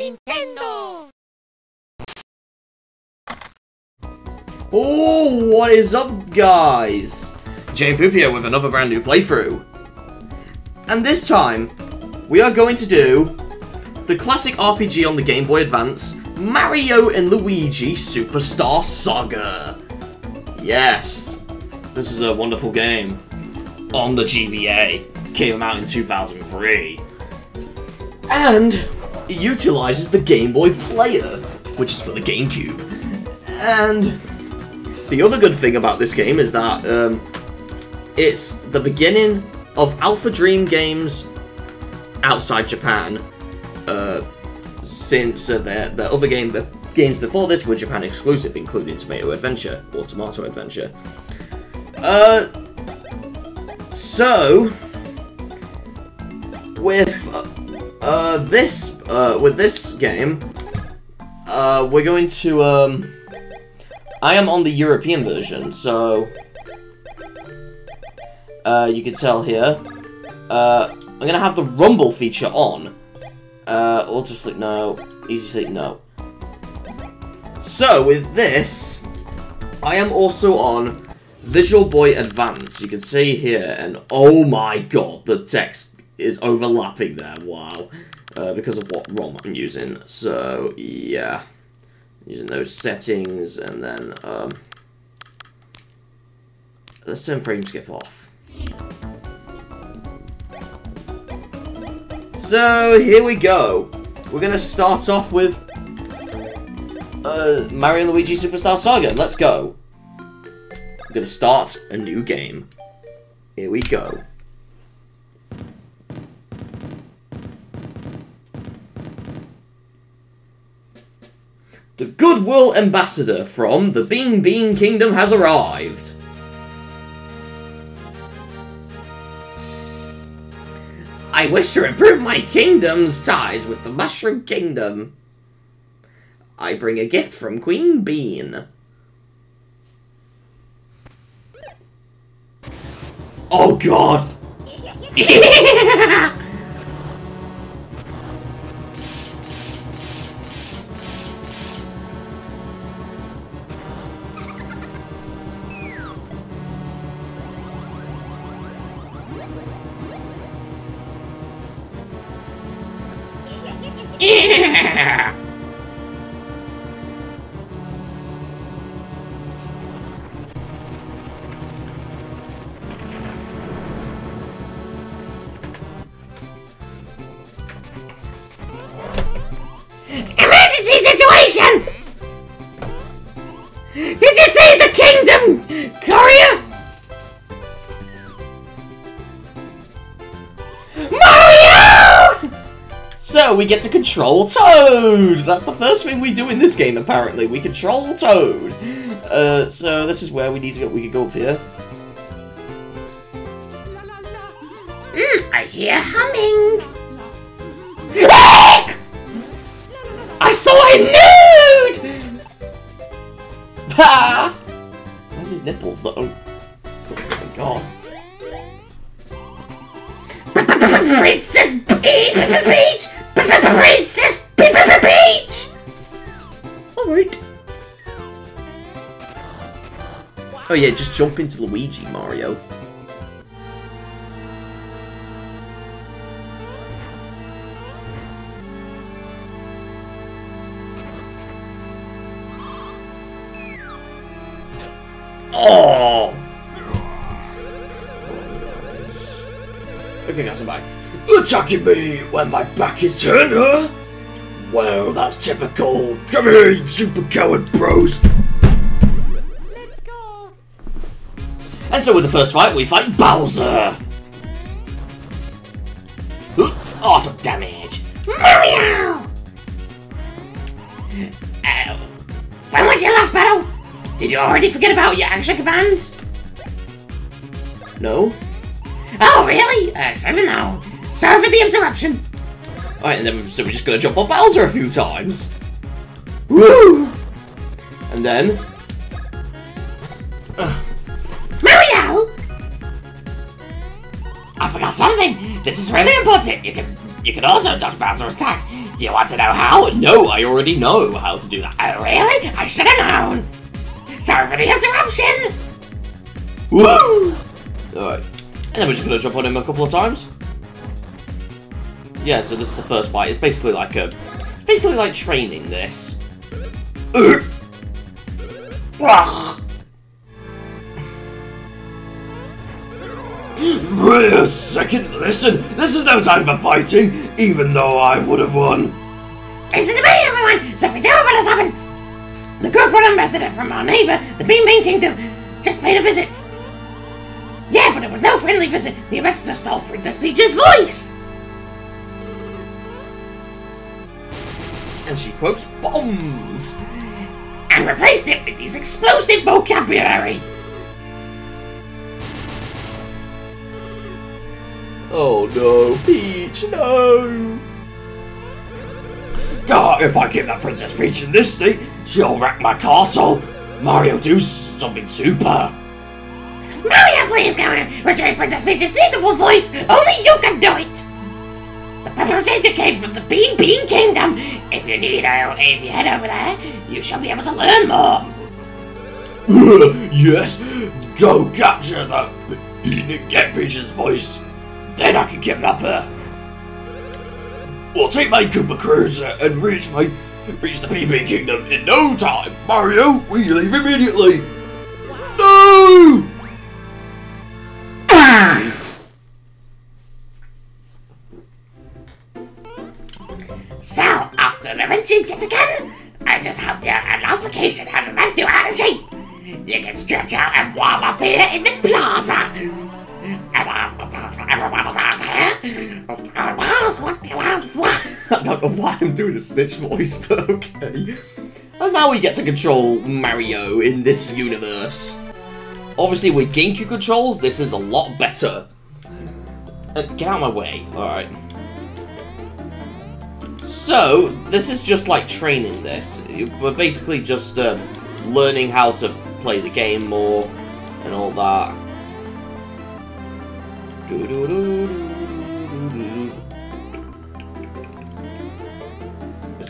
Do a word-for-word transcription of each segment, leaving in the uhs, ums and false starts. Nintendo! Oh, what is up, guys? JPoop here with another brand new playthrough. And this time, we are going to do the classic R P G on the Game Boy Advance, Mario and Luigi Superstar Saga. Yes, this is a wonderful game on the G B A. Came out in two thousand three. And it utilizes the Game Boy Player, which is for the GameCube. And the other good thing about this game is that um, it's the beginning of Alpha Dream games outside Japan. Uh, since uh, the, the other game, the games before this were Japan exclusive, including Tomato Adventure, or Tomato Adventure. Uh, so, with uh, uh, this uh, with this game, uh, we're going to, um, I am on the European version, so, uh, you can tell here, uh, I'm going to have the Rumble feature on. Uh, auto sleep, no. Easy sleep, no. So, with this, I am also on Visual Boy Advance. You can see here, and oh my god, the text is overlapping there, wow. Uh, because of what ROM I'm using. So, yeah. Using those settings, and then, um... let's turn frame skip off. So, here we go. We're going to start off with uh, Mario and Luigi Superstar Saga. Let's go. We're going to start a new game. Here we go. The Goodwill Ambassador from the Beanbean Kingdom has arrived. I wish to improve my kingdom's ties with the Mushroom Kingdom. I bring a gift from Queen Bean. Oh god! Yeah! Emergency situation! Did you save the kingdom, courier? So we get to control Toad! That's the first thing we do in this game, apparently. We control Toad. Uh, so this is where we need to go. We can go up here. Mm, I hear humming. Eek! I saw him nude! Ah! Where's his nipples, though? Oh my god. Princess Peach! Princess Peach! Alright. Oh yeah, just jump into Luigi, Mario. Oh! Okay, guys, I'm back. Attacking me when my back is turned, huh? Well, that's typical. Come here, you super coward bros. Let's go. And so with the first fight, we fight Bowser. Oh, I took damage. Mario! Uh, when was your last battle? Did you already forget about your action commands? No. Oh, really? Uh, I don't know. Sorry for the interruption! Alright, and then we're just, we're just gonna jump on Bowser a few times! Woo! And then... Uh. Mario! I forgot something! This is really important! You can you can also dodge Bowser's attack Do you want to know how? No, I already know how to do that. Oh, really? I should have known. Sorry for the interruption. Woo! Alright. And then we're just going to jump on him a couple of times. Yeah, so this is the first bite. It's basically like a... It's basically like training this. Wait a second, listen! This is no time for fighting, even though I would have won. Listen to me, everyone! So if we do what has happened, the corporate ambassador from our neighbour, the Beanbean Kingdom, just paid a visit. Yeah, but it was no friendly visit. The ambassador stole Princess Peach's voice! And she quotes bombs. And replaced it with this explosive vocabulary. Oh no, Peach, no! God, if I keep that Princess Peach in this state, she'll wreck my castle! Mario, do something super! Mario, please go in! Retrieve Princess Peach's beautiful voice! Only you can do it! The preparation came from the Beanbean Kingdom! If you need, I'll, if you head over there, you shall be able to learn more! Yes! Go capture the... Get Peach's voice! Then I can kidnap her. I'll take my Koopa Cruiser and reach my reach the P B Kingdom in no time. Mario, we leave immediately. No! So after an adventure yet again, I just hope your amplification hasn't left you out of shape. You can stretch out and warm up here in this plaza. I don't know why I'm doing a Stitch voice, but okay. And now we get to control Mario in this universe. Obviously with GameCube controls, this is a lot better. Uh, get out of my way, alright. So, this is just like training this. We're basically just uh, learning how to play the game more and all that. There's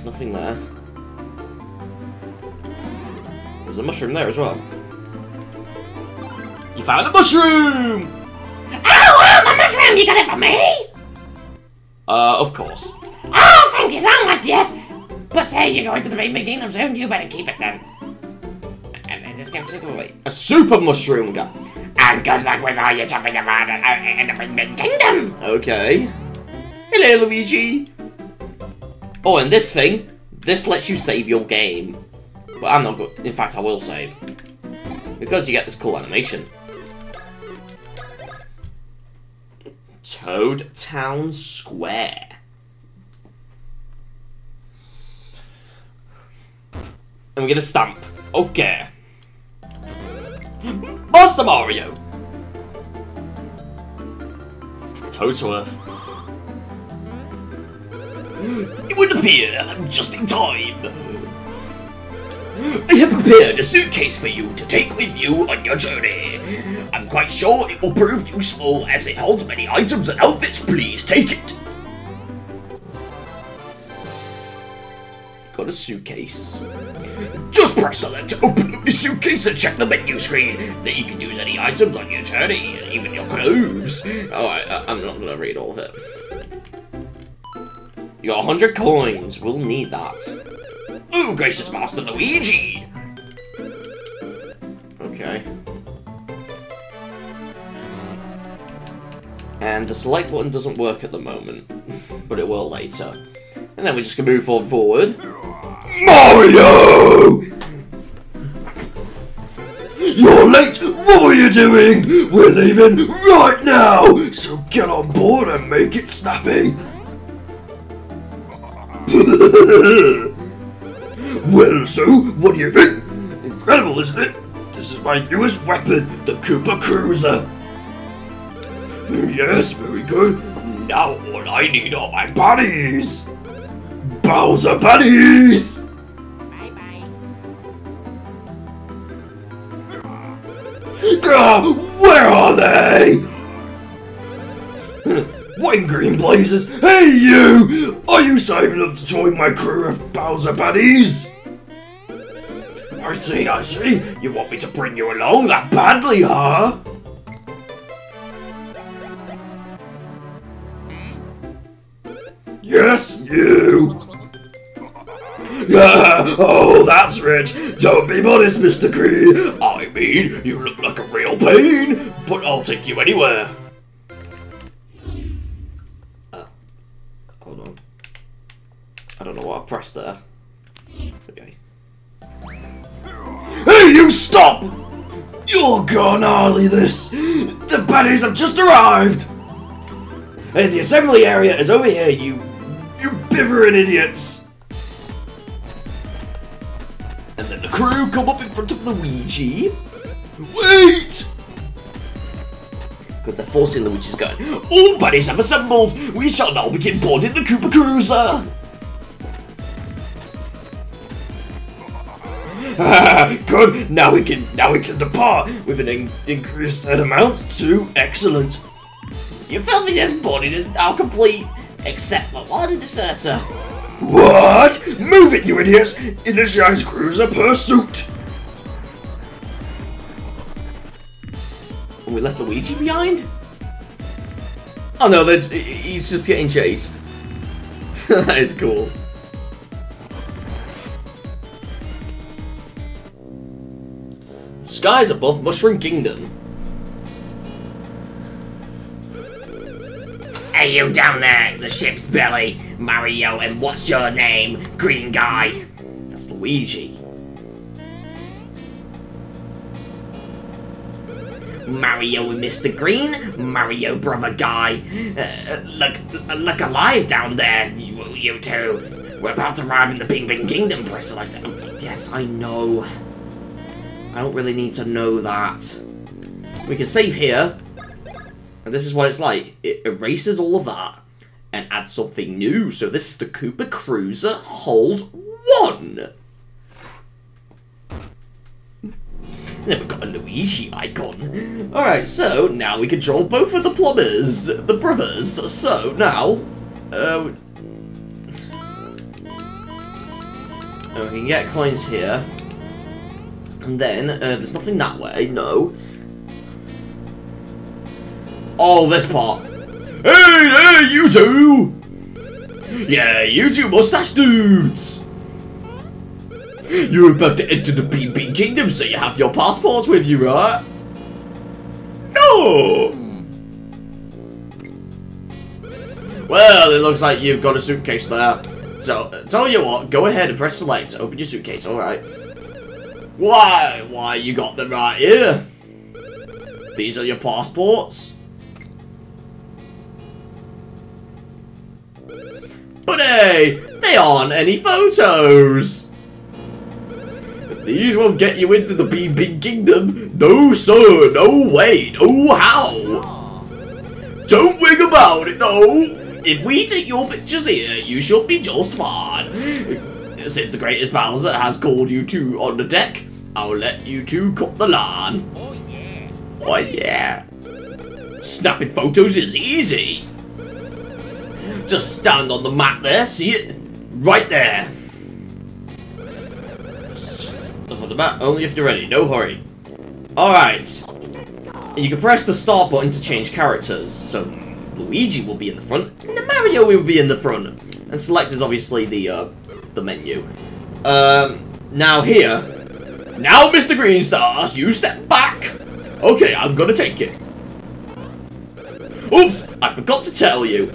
nothing there. There's a mushroom there as well. You found a mushroom! Oh, oh, my mushroom! You got it for me? Uh, of course. Oh, thank you so much, yes! But say you're going to the Beanbean Kingdom soon, you better keep it then. And then this game's away. A super mushroom gun! And good luck with all your jumping around in the Beanbean Kingdom! Okay. Hello, Luigi! Oh, and this thing, this lets you save your game. But I'm not good. In fact, I will save. Because you get this cool animation. Toad Town Square. And we get a stamp. Okay. Master Mario! Toadsworth. It would appear I'm just in time. I have prepared a suitcase for you to take with you on your journey. I'm quite sure it will prove useful as it holds many items and outfits. Please take it. Got a suitcase. Just press the letter to open up your suitcase and check the menu screen. Then you can use any items on your journey, even your clothes. Alright, I'm not gonna read all of it. You got one hundred coins, we'll need that. Ooh, gracious Master Luigi! Okay. And the select button doesn't work at the moment, but it will later. And then we just can move on forward. Mario! You're late! What were you doing? We're leaving right now! So get on board and make it snappy! Well, so, what do you think? Incredible, isn't it? This is my newest weapon, the Koopa Cruiser. Yes, very good. Now all I need are my buddies! Bowser buddies! Bye bye. Ah, where are they? What in green blazes? Hey you! Are you signing up to join my crew of Bowser Baddies? I see, I see. You want me to bring you along that badly, huh? Yes, you! Oh, that's rich. Don't be modest, Mister Green. I mean, you look like a real pain, but I'll take you anywhere. Uh, hold on. I don't know what I pressed there. Okay. Hey, you stop! You're gone, Harley, this. The baddies have just arrived. Hey, the assembly area is over here, you, you bivering idiots. And then the crew come up in front of Luigi. Wait! Because they're forcing Luigi's going, all baddies have assembled! We shall now begin boarding the Koopa Cruiser! Ah, good! Now we can now we can depart with an in increased amount to excellent. Your filthiness boarding is now complete, except for one deserter. What? Move it, you idiots! Initialize cruiser pursuit! We left Luigi behind? Oh no, he's just getting chased. That is cool. Skies above Mushroom Kingdom. Hey, you down there, the ship's belly, Mario, and what's your name, green guy? That's Luigi. Mario and Mister Green, Mario brother guy. Uh, look, look alive down there, you, you two. We're about to arrive in the Beanbean Kingdom, press select. Yes, I know. I don't really need to know that. We can save here. And this is what it's like. It erases all of that and adds something new. So this is the Koopa Cruiser Hold one. Then we've got a Luigi icon. Alright, so now we control both of the plumbers, the brothers. So now... Uh, we can get coins here. And then, uh, there's nothing that way, no. Oh, this part. Hey, hey, you two! Yeah, you two mustache dudes! You're about to enter the Beanbean Kingdom, so you have your passports with you, right? No! Well, it looks like you've got a suitcase there. So, uh, tell you what, go ahead and press select. Open your suitcase, alright. Why? Why, you got them right here. These are your passports. But hey, they aren't any photos! These won't get you into the Beanbean Kingdom. No sir, no way, no how! Don't wig about it though! If we take your pictures here, you should be just fine. Since the greatest Bowser has called you two on the deck, I'll let you two cut the line. Oh yeah! Oh yeah! Snapping photos is easy! Just stand on the mat there, see it? Right there. Stand on the mat only if you're ready, no hurry. Alright. You can press the start button to change characters. So, Luigi will be in the front, and the Mario will be in the front. And select is obviously the, uh, the menu. Um, now here. Now, Mister Greenstars, you step back. Okay, I'm gonna take it. Oops, I forgot to tell you.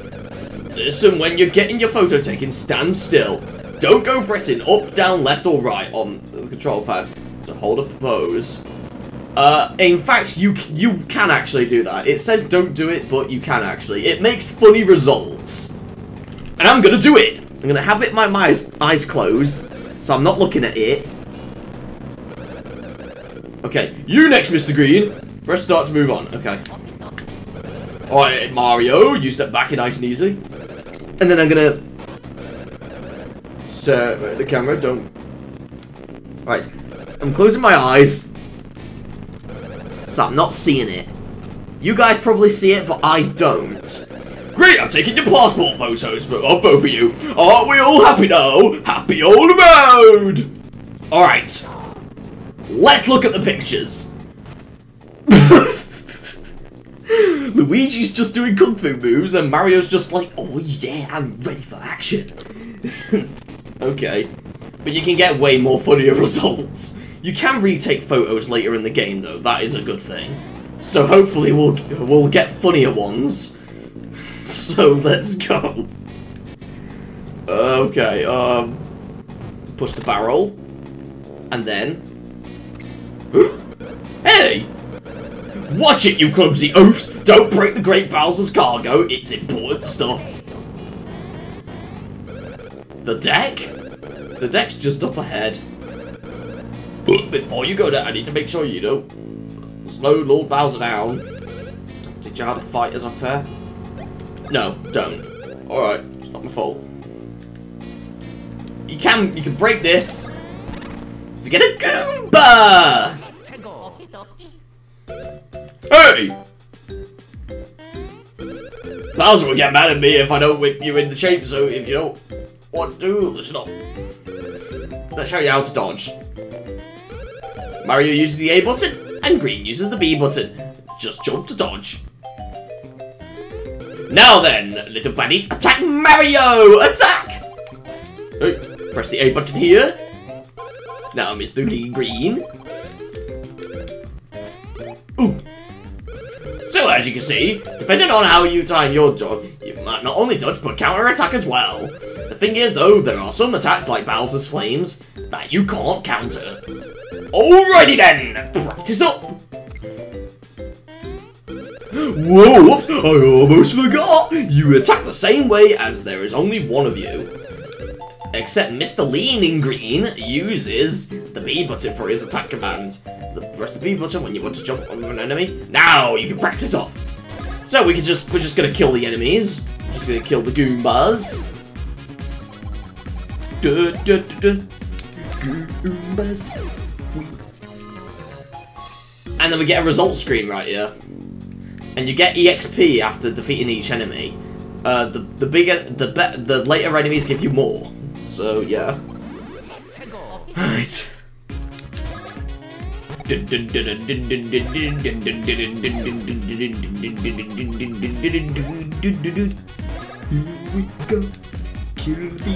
Listen, when you're getting your photo taken, stand still. Don't go pressing up, down, left, or right on the control pad to hold up a pose. Uh, in fact, you you can actually do that. It says don't do it, but you can actually. It makes funny results. And I'm gonna do it. I'm gonna have it my eyes, eyes closed, so I'm not looking at it. Okay, you next, Mister Green. Press start to move on. Okay. Alright, Mario, you step back in nice and easy. And then I'm gonna... set the camera, don't... Right, I'm closing my eyes. So I'm not seeing it. You guys probably see it, but I don't. Great, I'm taking your passport photos of both of you. Aren't we all happy now? Happy all around! Alright. Let's look at the pictures. Luigi's just doing kung fu moves and Mario's just like, oh yeah, I'm ready for action. Okay. But you can get way more funnier results. You can retake photos later in the game though, that is a good thing. So hopefully we'll, we'll get funnier ones. So let's go. Okay, um... push the barrel. And then... Hey! Watch it, you clumsy oafs! Don't break the Great Bowser's cargo, it's important stuff. The deck? The deck's just up ahead. But before you go there, I need to make sure you don't slow Lord Bowser down. Did you have the fighters up there? No, don't. Alright, it's not my fault. You can, you can break this to get a Goomba! Hey! Bowser will get mad at me if I don't whip you in the shape, so if you don't want to, listen up. Let's show you how to dodge. Mario uses the A button, and Green uses the B button. Just jump to dodge. Now then, little baddies, attack Mario! Attack! Hey, press the A button here. Now, Mister Green. Ooh. So, as you can see, depending on how you time your dodge, you might not only dodge, but counter-attack as well. The thing is, though, there are some attacks, like Bowser's Flames, that you can't counter. Alrighty then, practice up! Whoa, oops, I almost forgot! You attack the same way as there is only one of you. Except Mister Leaning Green uses the B button for his attack command. Press the B button when you want to jump on an enemy. Now you can practice up. So we can just we're just gonna kill the enemies. Just gonna kill the Goombas. Duh, duh, duh, duh. Goombas. And then we get a result screen right here. And you get E X P after defeating each enemy. Uh, the the bigger the be the later enemies give you more. So yeah. Alright. Here we go. Kill the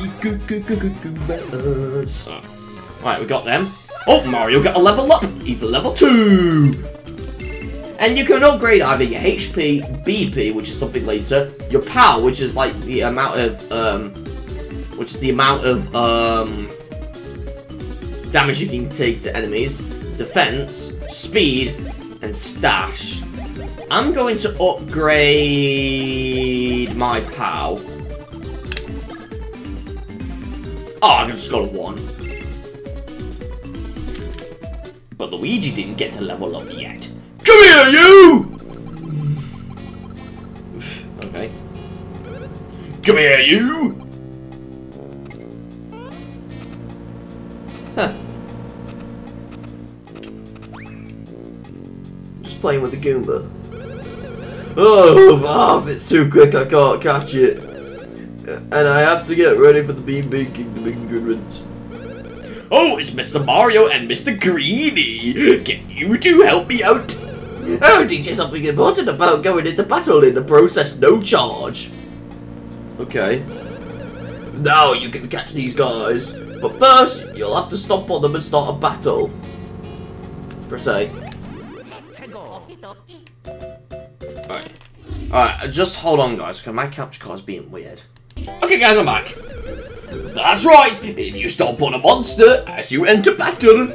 Alright, we got them. Oh, Mario got a level up! He's level two! And you can upgrade either your H P, B P, which is something later, your power, which is like the amount of, um, which is the amount of, um, damage you can take to enemies, defense, speed, and stash. I'm going to upgrade my pow. Oh, I just got a one. But Luigi didn't get to level up yet. Come here, you! Okay. Come here, you! Huh. Just playing with the Goomba. Oh, oh, it's too quick, I can't catch it. And I have to get ready for the Beanbean Kingdom ingredients. Oh, it's Mister Mario and Mister Greeny! Can you two help me out? Oh, teach you something important about going into battle in the process, no charge. Okay. Now you can catch these guys. But first, you'll have to stomp on them and start a battle. Press A. Alright. Alright, just hold on guys, because my capture card's being weird. Okay guys, I'm back. That's right, if you stomp on a monster as you enter battle,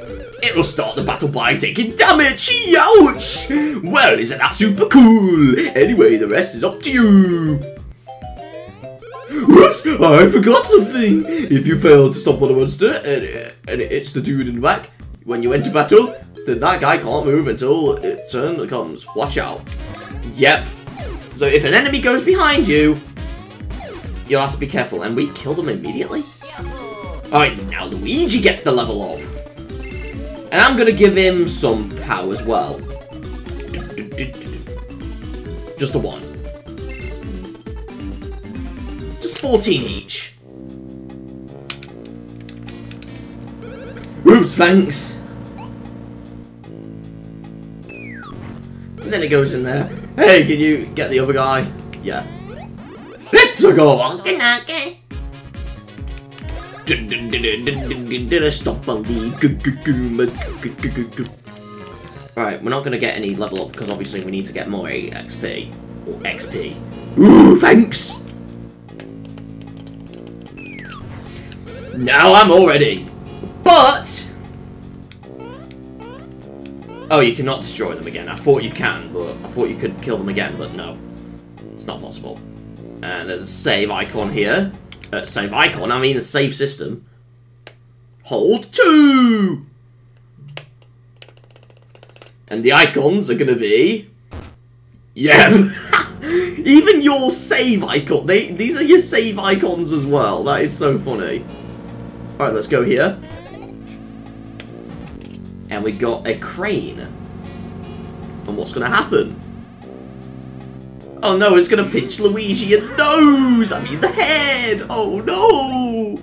it'll start the battle by taking damage! Ouch! Well, isn't that super cool? Anyway, the rest is up to you! Whoops! I forgot something! If you fail to stop on a monster, and, and it hits the dude in the back, when you enter battle, then that guy can't move until its turn comes. Watch out. Yep. So if an enemy goes behind you, you'll have to be careful. And we kill them immediately? Alright, now Luigi gets the level up. And I'm going to give him some power as well. Just a one. fourteen each. Oops, thanks. And then it goes in there. Hey, can you get the other guy? Yeah. Let's go! Okay. Stop all the goomas. Right, we're not going to get any level up because obviously we need to get more X P. Or X P. Ooh, thanks! Now I'm all ready! But! Oh, you cannot destroy them again. I thought you can, but I thought you could kill them again, but no. It's not possible. And there's a save icon here. Uh, save icon, I mean a save system. Hold two! And the icons are gonna be... Yeah! Even your save icon, they, these are your save icons as well. That is so funny. Alright, let's go here. And we got a crane. And what's gonna happen? Oh no, it's gonna pinch Luigi in the nose! I mean the head! Oh no!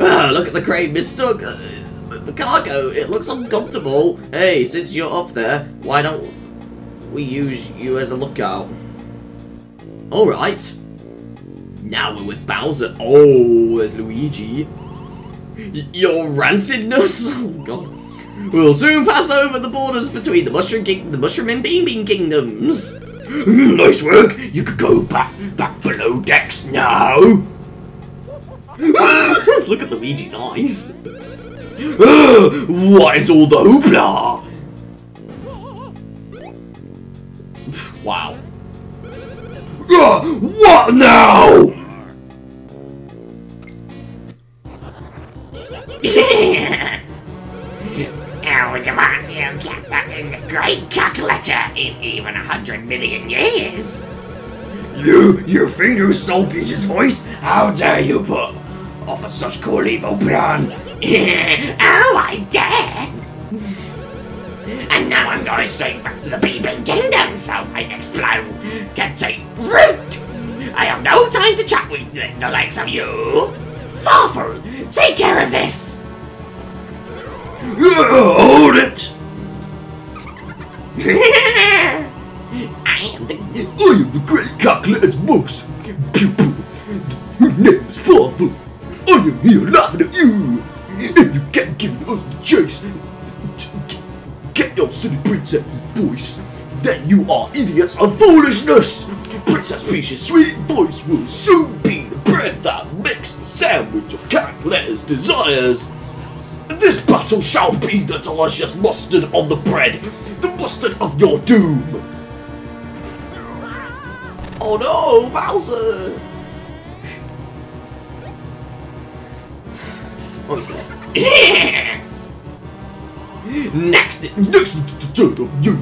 Ah, look at the crane, it's stuck! The cargo, it looks uncomfortable. Hey, since you're up there, why don't we use you as a lookout? Alright. Now we're with Bowser. Oh, there's Luigi. Y your rancidness? Oh, God. We'll soon pass over the borders between the Mushroom King the Mushroom and Beanbean Kingdoms. Nice work. You could go back, back below decks now. Look at Luigi's eyes. Uh, what is all the hoopla? Wow. Uh, what now? Yeah. Oh, come on, you'll get that in the great Cackletta in even a hundred million years. You, you think you stole Peach's voice? How dare you put off of such cool evil plan? Oh, I dare! And now I'm going straight back to the Beanbean Kingdom, so my next plan can take root! I have no time to chat with the likes of you! Fawful, take care of this! Hold it! I am the... I am the great Cackletta's most pupil! My name is Fawful! I am here laughing at you! If you can't give us the chase, get your silly princess's voice. Then you are idiots of foolishness. Princess Peach's sweet voice will soon be the bread that makes the sandwich of Cackletta's desires. This battle shall be the delicious mustard on the bread, the mustard of your doom. Oh no, Bowser! What is that? Yeah. Next, next to turn of you.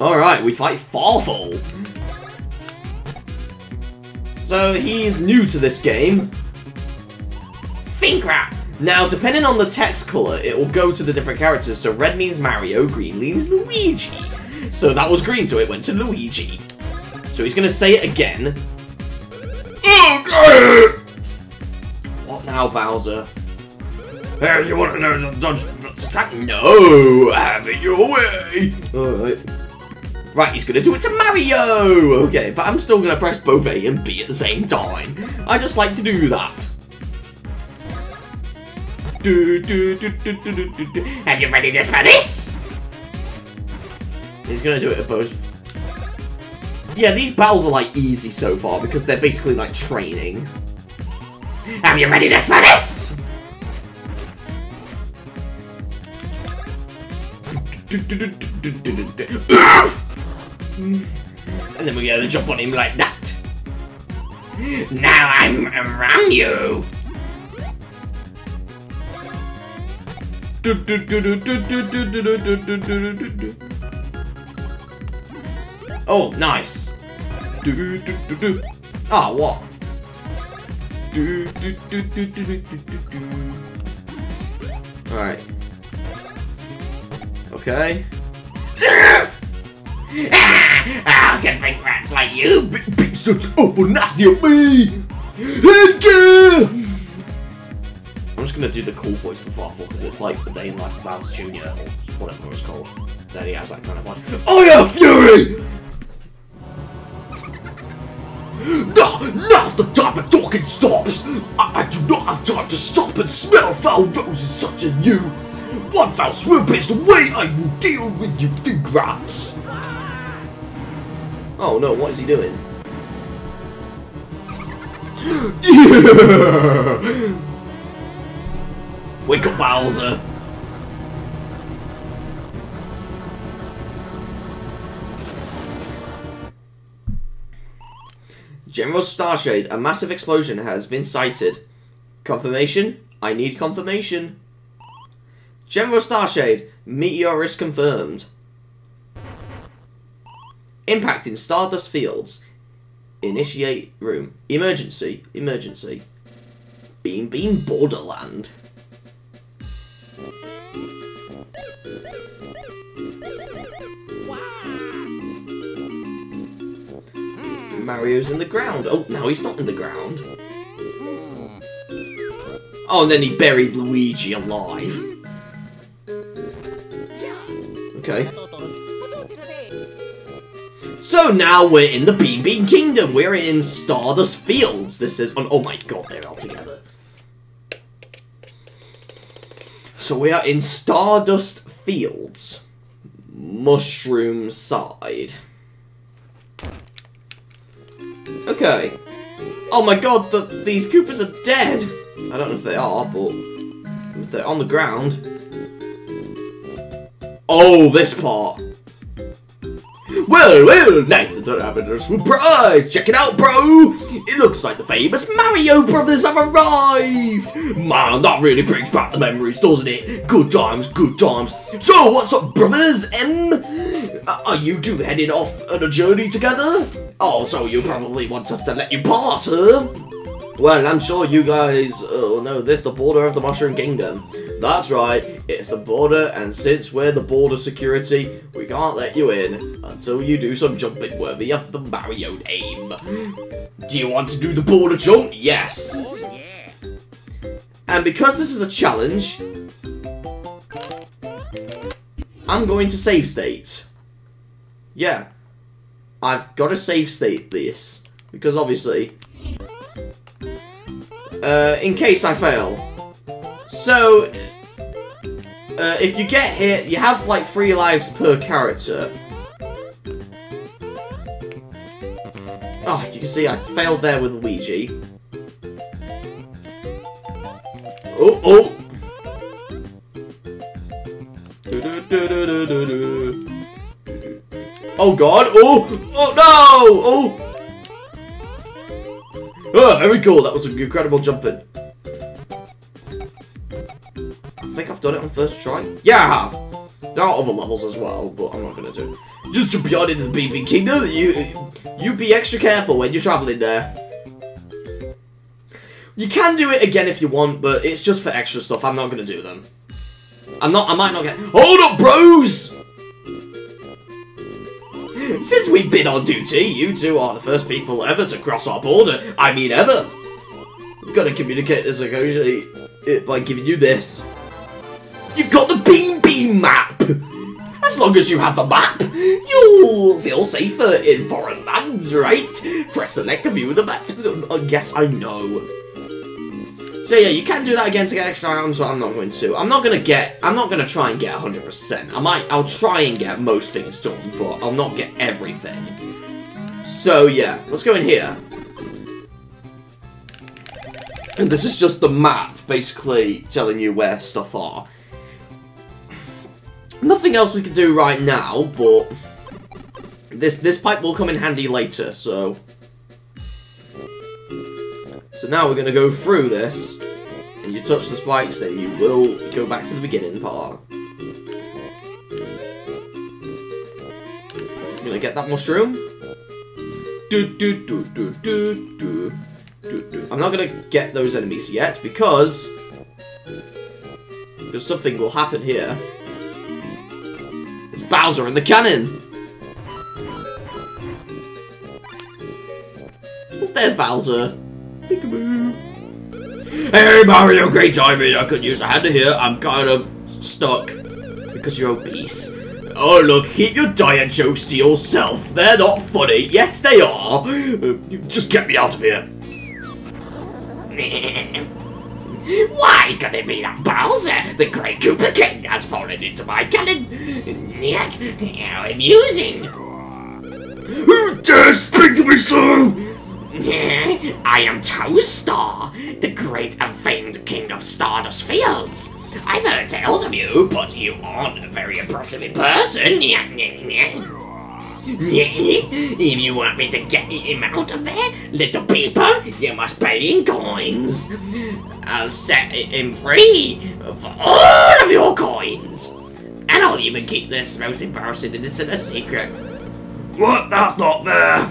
All right, we fight Fawful. So he's new to this game. Think rap. Now, depending on the text color, it will go to the different characters. So red means Mario, green means Luigi. So that was green, so it went to Luigi. So he's gonna say it again. Okay. What now, Bowser? Hey, you want to know the dodge attack? No, have it your way. Alright. Right, he's going to do it to Mario. Okay, but I'm still going to press both A and B at the same time. I just like to do that. Do, do, do, do, do, do, do. Have you ready this for this? He's going to do it at both. Yeah, these battles are like easy so far because they're basically like training. Have you ready this for this? And then we're gonna jump on him like that. Now I'm around you. Oh, nice. Oh, what? Alright. Okay. Ah, I can think rats like you be, be such awful nasty at me. I'm just gonna do the cool voice for Fawful because it's like the day in life of Bowser Junior or whatever it's called. That he has that kind of voice. Oh yeah, Fury! No, now's the time the talking stops! I, I do not have time to stop and smell foul roses such as you! One foul swoop is the way I will deal with you, big rats! Oh no, what is he doing? Yeah. Wake up, Bowser! General Starshade, a massive explosion has been sighted. Confirmation? I need confirmation. General Starshade, meteor is confirmed. Impact in Stardust Fields. Initiate room. Emergency. Emergency. Beanbean Borderland. Mario's in the ground. Oh, no, he's not in the ground. Oh, and then he buried Luigi alive. Okay. So now we're in the Beanbean Kingdom. We're in Stardust Fields. This is... Oh, oh my god, they're all together. So we are in Stardust Fields. Mushroom side. Okay. Oh my god, the, these Koopas are dead! I don't know if they are, but if they're on the ground. Oh, this part! Well, well, nice to have a surprise! Check it out, bro! It looks like the famous Mario Brothers have arrived! Man, that really brings back the memories, doesn't it? Good times, good times. So, what's up, brothers? Um, are you two heading off on a journey together? Oh, so you probably want us to let you pass, huh? Well, I'm sure you guys uh, know this, the border of the Mushroom Kingdom. That's right, it's the border, and since we're the border security, we can't let you in until you do some jumping worthy of the Mario name. Do you want to do the border jump? Yes! Oh, yeah. And because this is a challenge, I'm going to save state. Yeah. I've got to save state this, because obviously, uh, in case I fail. So, uh, if you get hit, you have like three lives per character. Oh, you can see I failed there with Luigi. Oh, oh! Do-do-do-do-do-do-do. Oh god, oh, oh no, oh! Oh, very cool, that was an incredible jumping. I think I've done it on first try. Yeah, I have. There are other levels as well, but I'm not gonna do it. Just to be on into the Beanbean Kingdom, you, you be extra careful when you're traveling there. You can do it again if you want, but it's just for extra stuff, I'm not gonna do them. I'm not, I might not get, hold up bros! Since we've been on duty, you two are the first people ever to cross our border. I mean ever. We've got to communicate this occasionally by giving you this. You've got the Beanbean map. As long as you have the map, you'll feel safer in foreign lands, right? Press select to view the map. Oh, yes, I know. So yeah, you can do that again to get extra items, but I'm not going to. I'm not going to get, I'm not going to try and get one hundred percent. I might, I'll try and get most things done, but I'll not get everything. So yeah, let's go in here. And this is just the map, basically telling you where stuff are. Nothing else we can do right now, but this, this pipe will come in handy later, so. So now we're going to go through this, and you touch the spikes, then you will go back to the beginning part. I'm going to get that mushroom. Do, do, do, do, do, do, do. I'm not going to get those enemies yet, because, because something will happen here. It's Bowser and the cannon! There's Bowser. Peekaboo. Hey Mario, great timing. I could use a hand here. I'm kind of stuck because you're obese. Oh look, keep your diet jokes to yourself. They're not funny. Yes, they are. Uh, just get me out of here. Why can it be that Bowser, the Great Koopa King, has fallen into my cannon? How amusing! Who dares speak to me so? I am Toastar, the great and famed king of Stardust Fields. I've heard tales of you, but you aren't very impressive in person. If you want me to get him out of there, little people, you must pay in coins. I'll set him free of all of your coins. And I'll even keep this most embarrassing innocent a secret. What? That's not fair.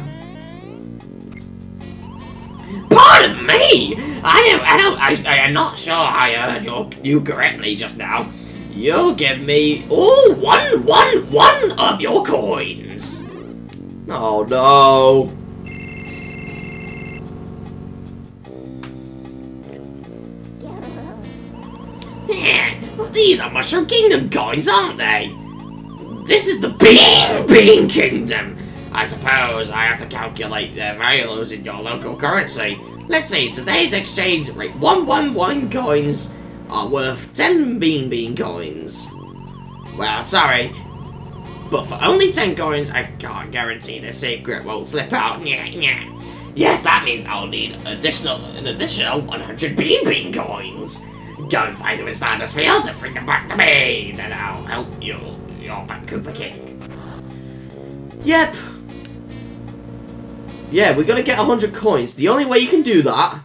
Pardon me! I don't, I don't, I, I am not sure I heard your, you correctly just now. You'll give me all one, one, one of your coins. Oh no. Yeah, these are Mushroom Kingdom coins, aren't they? This is the Beanbean Kingdom. I suppose I have to calculate their values in your local currency. Let's see, today's exchange rate one one one coins are worth ten Beanbean coins. Well, sorry, but for only ten coins, I can't guarantee the secret won't slip out. Yes, that means I'll need additional, an additional one hundred Beanbean coins. Go and find them in Stardust Fields and bring them back to me. Then I'll help you, your back Koopa King. Yep. Yeah, we're gonna get one hundred coins. The only way you can do that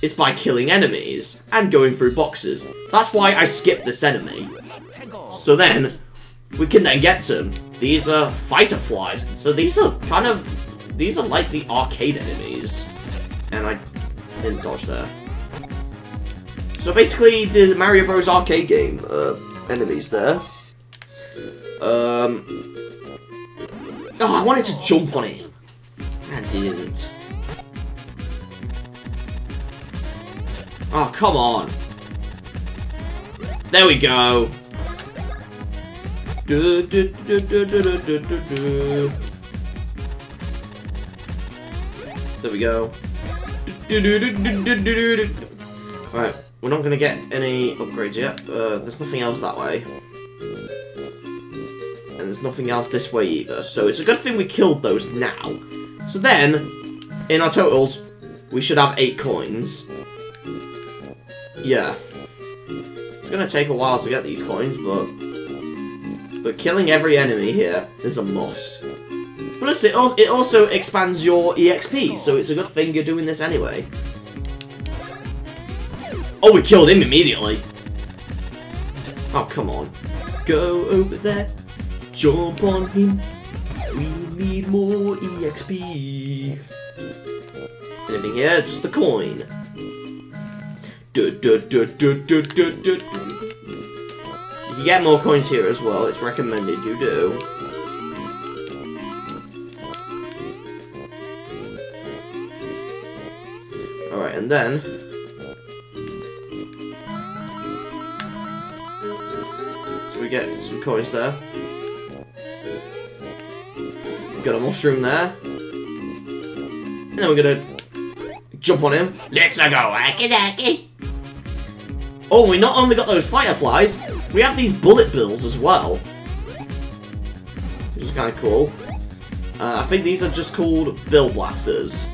is by killing enemies and going through boxes. That's why I skipped this enemy. So then, we can then get them. These are fighter flies. So these are kind of, these are like the arcade enemies. And I didn't dodge there. So basically, the Mario Bros arcade game uh, enemies there. Um, oh, I wanted to jump on it. I didn't. Oh, come on. There we go. Du, du, du, du, du, du, du, du. There we go. Du, du, du, du, du, du, du. Alright, we're not gonna get any upgrades yet. Uh, there's nothing else that way. And there's nothing else this way either. So it's a good thing we killed those now. So then, in our totals, we should have eight coins. Yeah. It's gonna take a while to get these coins, but... But killing every enemy here is a must. Plus, it also, it also expands your E X P, so it's a good thing you're doing this anyway. Oh, we killed him immediately. Oh, come on. Go over there. Jump on him. We need more E X P. Anything here? Just the coin. Du, du, du, du, du, du, du. You can get more coins here as well, it's recommended you do. Alright, and then... So we get some coins there. We've got a mushroom there. And then we're gonna jump on him. Let's go, wacky dacky! Oh, we not only got those fireflies, we have these bullet bills as well. Which is kind of cool. Uh, I think these are just called bill blasters.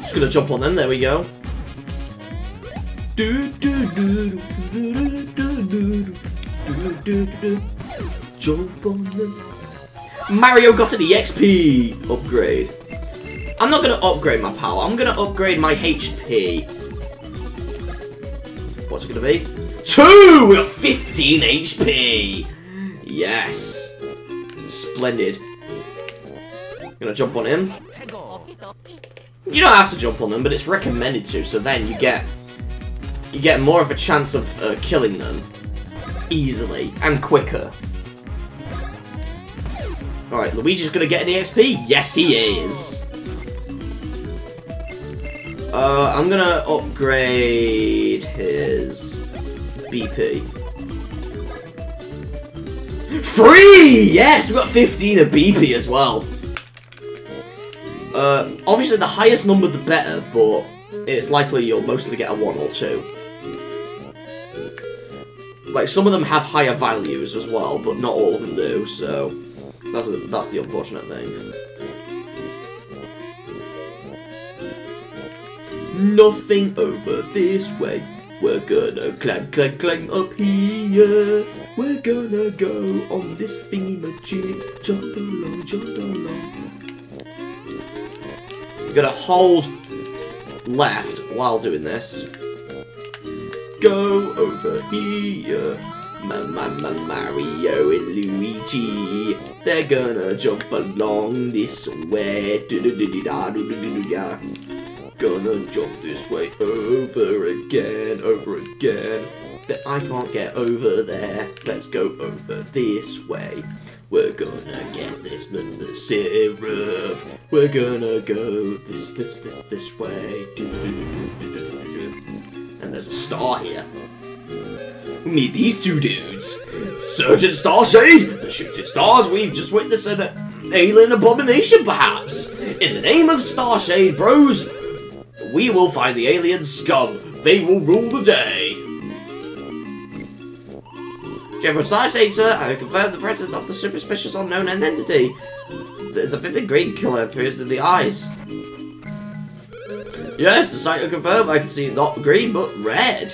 Just gonna jump on them, there we go. Jump on them. Mario got an E X P upgrade. I'm not gonna upgrade my power, I'm gonna upgrade my H P. What's it gonna be? Two! We're at fifteen H P! Yes. Splendid. I'm gonna jump on him. You don't have to jump on them, but it's recommended to, so then you get... You get more of a chance of uh, killing them. Easily. And quicker. Alright, Luigi's gonna get an E X P. Yes, he is. Uh, I'm gonna upgrade his B P. Free! Yes, we got fifteen of B P as well. Uh, obviously the highest number the better, but it's likely you'll mostly get a one or two. Like, some of them have higher values as well, but not all of them do, so that's, a, that's the unfortunate thing. Nothing over this way. We're gonna climb, climb, climb up here. We're gonna go on this thingy magic. Jump along, jump along. We're gonna hold left while doing this. Go over here, ma ma ma Mario and Luigi. They're gonna jump along this way. Do do do do da do do do do da. Gonna jump this way over again, over again. That I can't get over there. Let's go over this way. We're gonna get this man the syrup. We're gonna go this this this this way. Do do do do do do. And there's a star here. We need these two dudes. Surgeon Starshade, the shooting stars, we've just witnessed an alien abomination, perhaps. In the name of Starshade Bros, we will find the alien scum. They will rule the day. General Starshade, sir, I confirm the presence of the super suspicious unknown entity. There's a vivid green color appears in the eyes. Yes, the site will confirm. I can see not green, but red.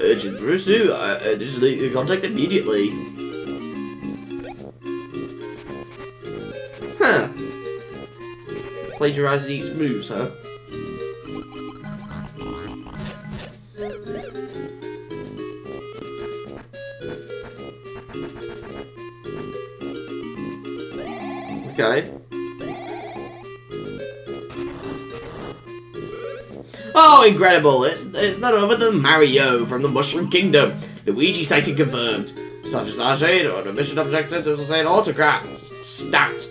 Urgent Rusu, uh, digitally contact immediately. Huh. Plagiarizing each moves, huh? Okay. Oh, incredible! It's, it's none other than Mario from the Mushroom Kingdom. Luigi sighting confirmed. Such as Arshade or the mission objective to say an autograph. Stat.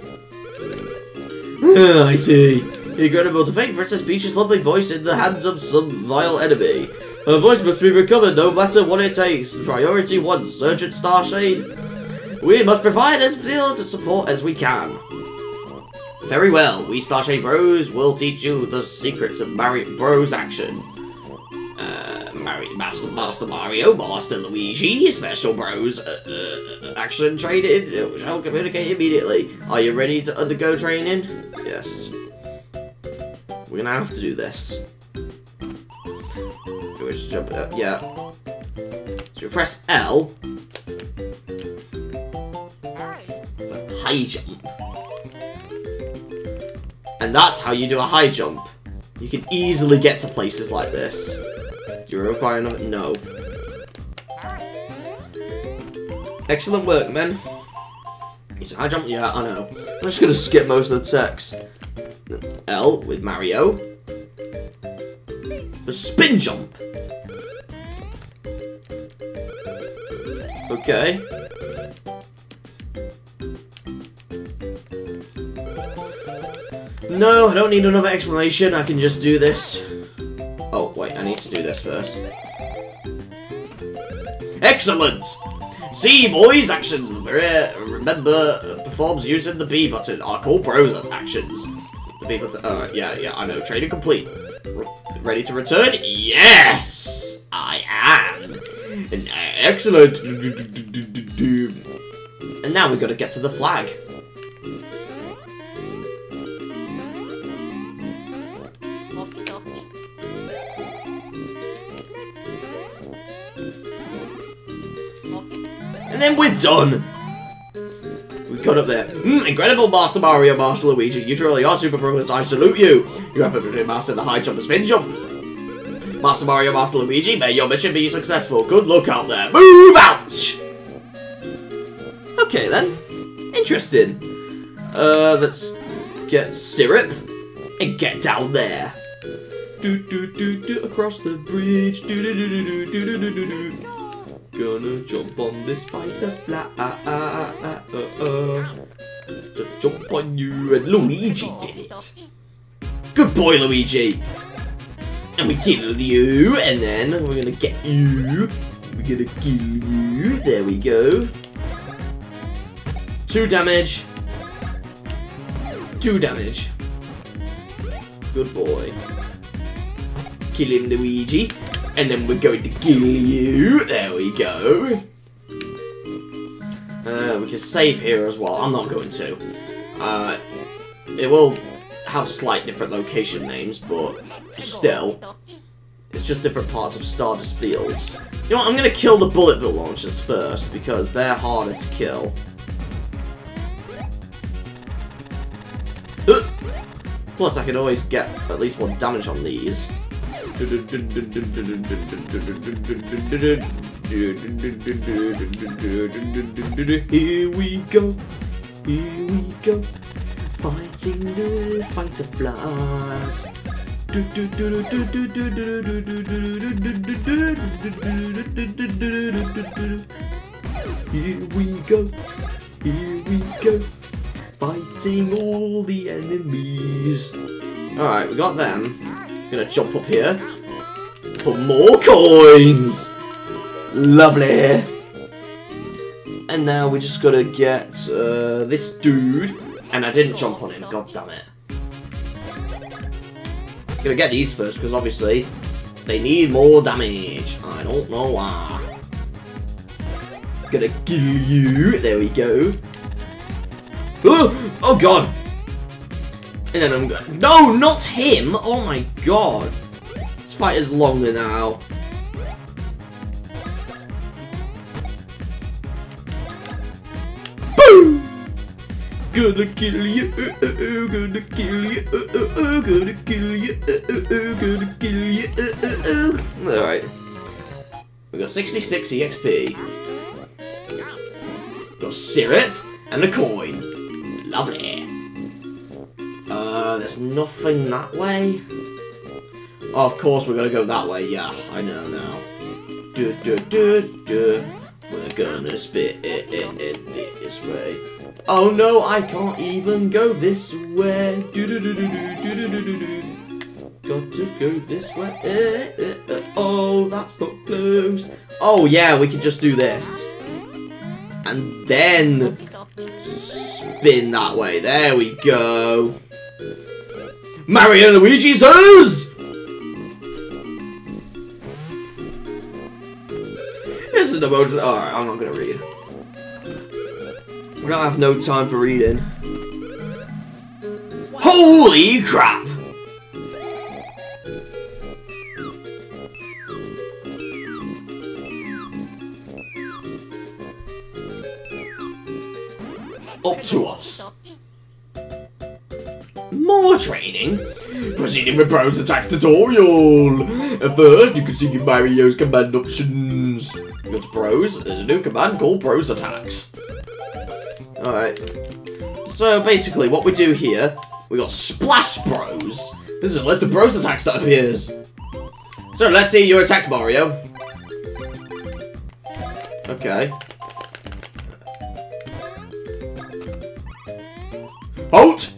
Oh, I see. Incredible to fake Princess Peach's lovely voice in the hands of some vile enemy. Her voice must be recovered no matter what it takes. Priority one, Sergeant Starshade. We must provide as field support as we can. Very well, we Starshade Bros will teach you the secrets of Mario Bros action. Uh, Mario, Master, Master Mario, Master Luigi, Special Bros uh, uh, action training uh, shall communicate immediately. Are you ready to undergo training? Yes. We're gonna have to do this. Jump up, yeah. So you press L. For high jump. And that's how you do a high jump. You can easily get to places like this. Do you require another? No. Excellent work, men. It's a high jump? Yeah, I know. I'm just gonna skip most of the text. L with Mario. The spin jump. Okay. No, I don't need another explanation, I can just do this. Oh, wait, I need to do this first. Excellent! See, boys, actions, remember, performs using the B button, are called bros actions. The B button, alright, yeah, yeah, I know, training complete. Re ready to return? Yes! I am! And, uh, excellent! And now we've got to get to the flag. And then we're done! We got up there. Mm, incredible, Master Mario, Master Luigi. You truly are super pros. I salute you. You have to master the high jump and spin jump. Master Mario, Master Luigi, may your mission be successful. Good luck out there. Move out! Okay, then. Interesting. Uh, let's get syrup and get down there. Do do do do across the bridge. Do do do do do do do do do. Gonna jump on this fighter fly. Uh, uh, uh, uh, uh. Jump on you, and Luigi did it. Good boy, Luigi. And we kill you, and then we're gonna get you. We're gonna kill you. There we go. Two damage. Two damage. Good boy. Kill him, Luigi. And then we're going to kill you. There we go. Uh, we can save here as well. I'm not going to. Uh, it will have slight different location names, but still. It's just different parts of Stardust Fields. You know what? I'm going to kill the bullet bill launchers first, because they're harder to kill. Uh, plus, I can always get at least one damage on these. Here we go, here we go, fighting the fighter flies. Here we go, here we go, fighting all the enemies. Alright, we got them. Gonna jump up here for more coins. Lovely. And now we just gotta get uh, this dude. And I didn't jump on him. God damn it. Gonna get these first because obviously they need more damage. I don't know why. Gonna kill you. There we go. Oh, oh god. And then I'm going. No, not him! Oh my god! This fight is longer now. Boom! Gonna kill you, gonna kill you, gonna kill you, gonna kill you. Alright. We got sixty-six E X P. Got syrup and a coin. Lovely. Uh, there's nothing that way. Oh, of course we're gonna go that way. Yeah, I know now. Du, du, du, du. We're gonna spit it, it, it, it this way. Oh no, I can't even go this way. Du, du, du, du, du, du, du, du, du. Got to go this way. Eh, eh, eh. Oh, that's not close. Oh yeah, we can just do this, and then spin that way. There we go. Mario and Luigi's hers! This is the most. Alright, I'm not gonna read. We don't have no time for reading. Holy crap! Up to us. More training. Proceeding with prototype tutorial. At first, you can see Mario's command options. Go to Pros. There's a new command called Pros Attacks. Alright. So basically, what we do here, we got Splash Bros. This is a list of Bros Attacks that appears. So let's see your attacks, Mario. Okay. Halt!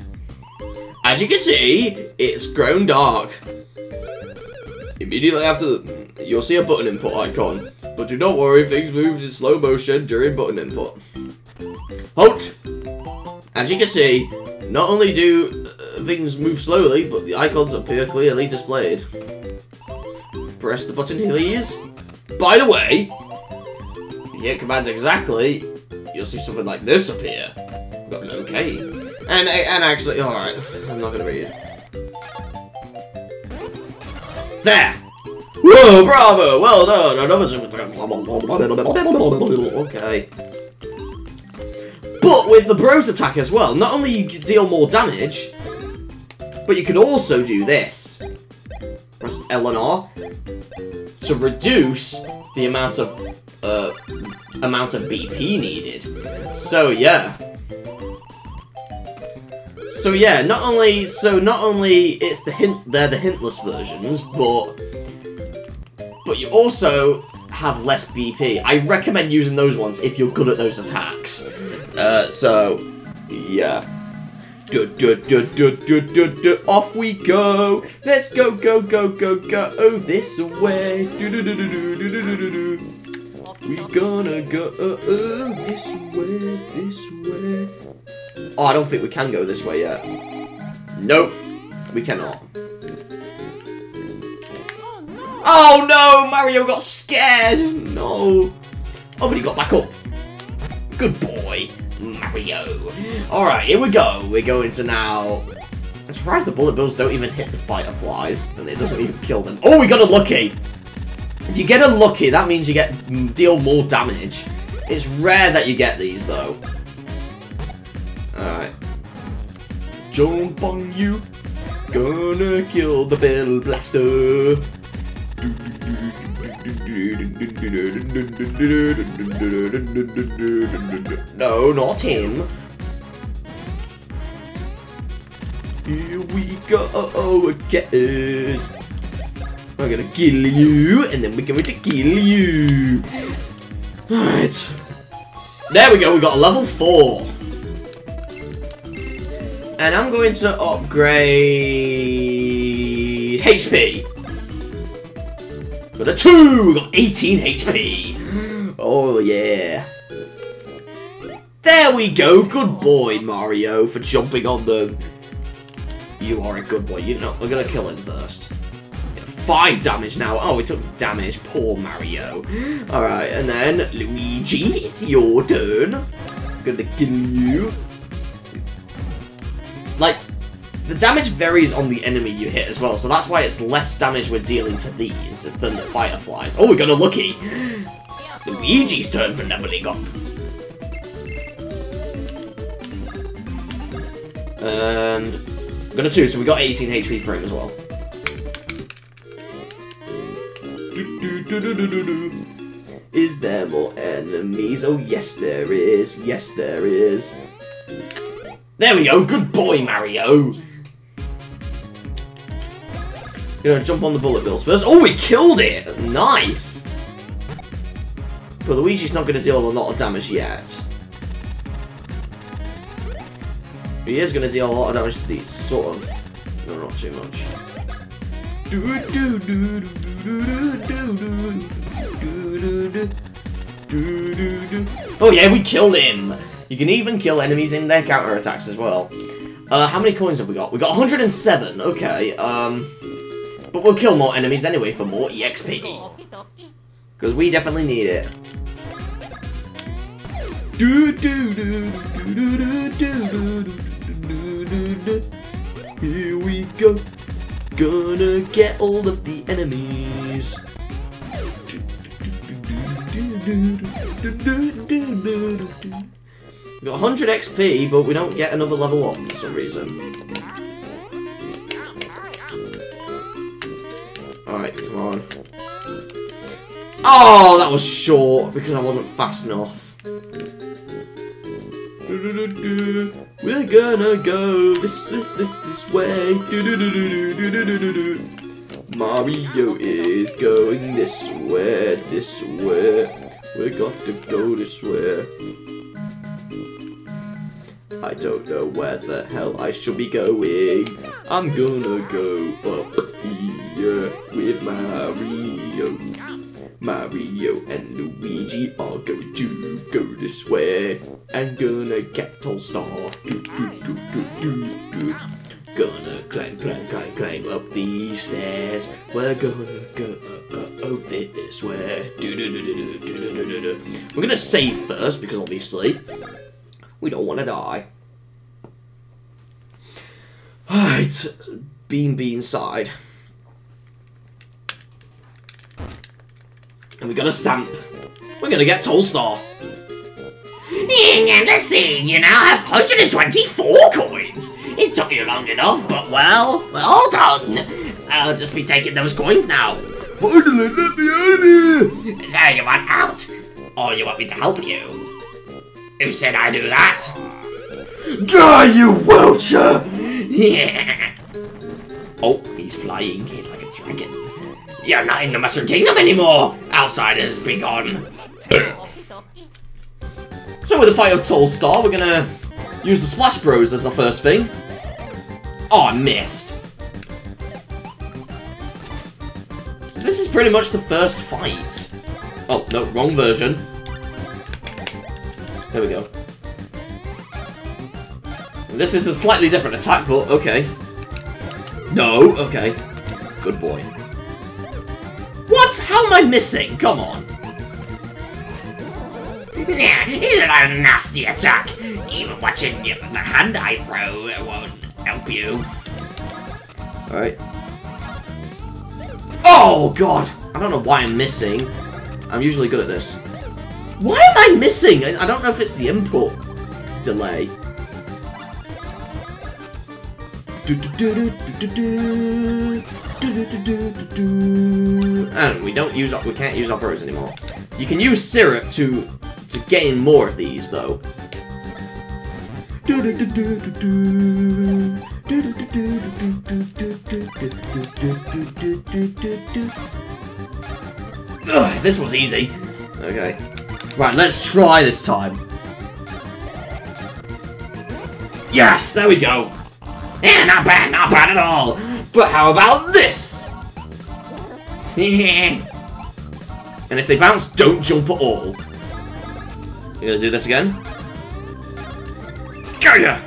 As you can see, it's grown dark. Immediately after, the, you'll see a button input icon. But do not worry, things move in slow motion during button input. Halt! As you can see, not only do uh, things move slowly, but the icons appear clearly displayed. Press the button, please. By the way, if you hit commands exactly, you'll see something like this appear. Okay. And, and actually, alright, I'm not gonna read it. There! Whoa, bravo! Well done! Another super. Okay. But with the Bros attack as well, not only you can deal more damage, but you can also do this. Press L and R to reduce the amount of uh, amount of B P needed. So yeah. So yeah, not only so not only it's the hint they're the hintless versions, but but you also have less B P. I recommend using those ones if you're good at those attacks. Uh, so yeah, Du, du, du, du, du, du, du. Off we go. Let's go, go, go, go, go. Oh, this way. Do, do, do, do, do, do, do, do, do. We're gonna go uh, uh, this way, this way. Oh, I don't think we can go this way yet. Nope, we cannot. Oh no! Oh, no. Mario got scared. No. Oh, but he got back up. Good boy, Mario. All right, here we go. We're going to now. I'm surprised the bullet bills don't even hit the fighter flies, and it doesn't even kill them. Oh, we got unlucky. If you get unlucky, that means you get deal more damage. It's rare that you get these, though. Alright. Jump on you. Gonna kill the Bill Blaster. No, not him. Here we go again. We're gonna kill you, and then we're going to kill you. Alright. There we go, we got a level four. And I'm going to upgrade H P. Got a two, we got eighteen H P. Oh yeah. There we go, good boy Mario for jumping on them. You are a good boy, you know, we're gonna kill him first. Five damage now. Oh, we took damage. Poor Mario. Alright, and then Luigi, it's your turn. I'm gonna kill you. Like, the damage varies on the enemy you hit as well, so that's why it's less damage we're dealing to these than the fireflies. Oh, we got unlucky. Luigi's turn for leveling up. And got a two, so we got eighteen H P for him as well. Is there more enemies? Oh, yes, there is. Yes, there is. There we go. Good boy, Mario. You're gonna jump on the bullet bills first. Oh, we killed it. Nice. But Luigi's not gonna deal a lot of damage yet. He is gonna deal a lot of damage to these, sort of. No, not too much. Do do do do. Oh yeah, we killed him! You can even kill enemies in their counterattacks as well. Uh, how many coins have we got? We got one hundred and seven, okay. Um, but we'll kill more enemies anyway for more E X P. Because we definitely need it. Here we go. Gonna get all of the enemies. We got one hundred X P, but we don't get another level up for some reason. Alright, come on. Oh, that was short because I wasn't fast enough. We're gonna go this this this this way. Mario is going this way, this way. We got to go this way. I don't know where the hell I should be going. I'm gonna go up here with Mario. Mario and Luigi are going to go this way. And gonna get Toastar. Do, do, do, do, do, do. Gonna climb, climb, climb, climb up these stairs. We're gonna go uh, uh, over this way. Do, do, do, do, do, do, do, do. We're gonna save first because obviously we don't want to die. Alright, Beanbean side. And we got a stamp. We're gonna get Toastar. And I see, you now have one hundred and twenty-four coins. It took you long enough, but well, we're all done. I'll just be taking those coins now. Finally, let me out of here. So you want out? Or you want me to help you? Who said I do that? Die, you welcher! Yeah. Oh, he's flying. He's like a dragon. You're not in the Mushroom Kingdom anymore! Outsiders, be gone! So with the fight of Toastar, we're gonna Use the Splash Bros as our first thing. Oh, I missed. So this is pretty much the first fight. Oh, no, wrong version. There we go. This is a slightly different attack, but okay. No, okay. Good boy. What? How am I missing? Come on. Nah, it's not a nasty attack. Even watching the hand I throw won't help you. Alright. Oh, God! I don't know why I'm missing. I'm usually good at this. Why am I missing? I don't know if it's the input delay. And we don't use, we can't use our bros anymore. You can use syrup to to gain more of these, though. Ugh, this was easy. Okay. Right, let's try this time. Yes, there we go. Yeah, not bad, not bad at all. But how about this? And if they bounce, don't jump at all. You gonna do this again? Gotcha!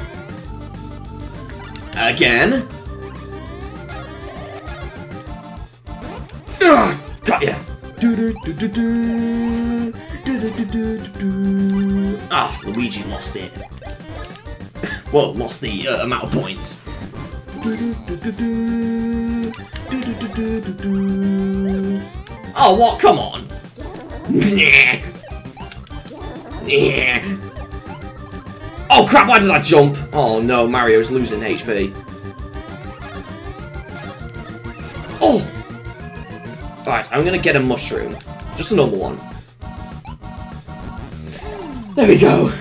Again? Ugh, got ya! Ah, Luigi lost it. Well, lost the uh, amount of points. Oh, what? Come on! Oh crap, why did I jump? Oh no, Mario's losing H P. Oh! Alright, I'm gonna get a mushroom. Just another one. There we go.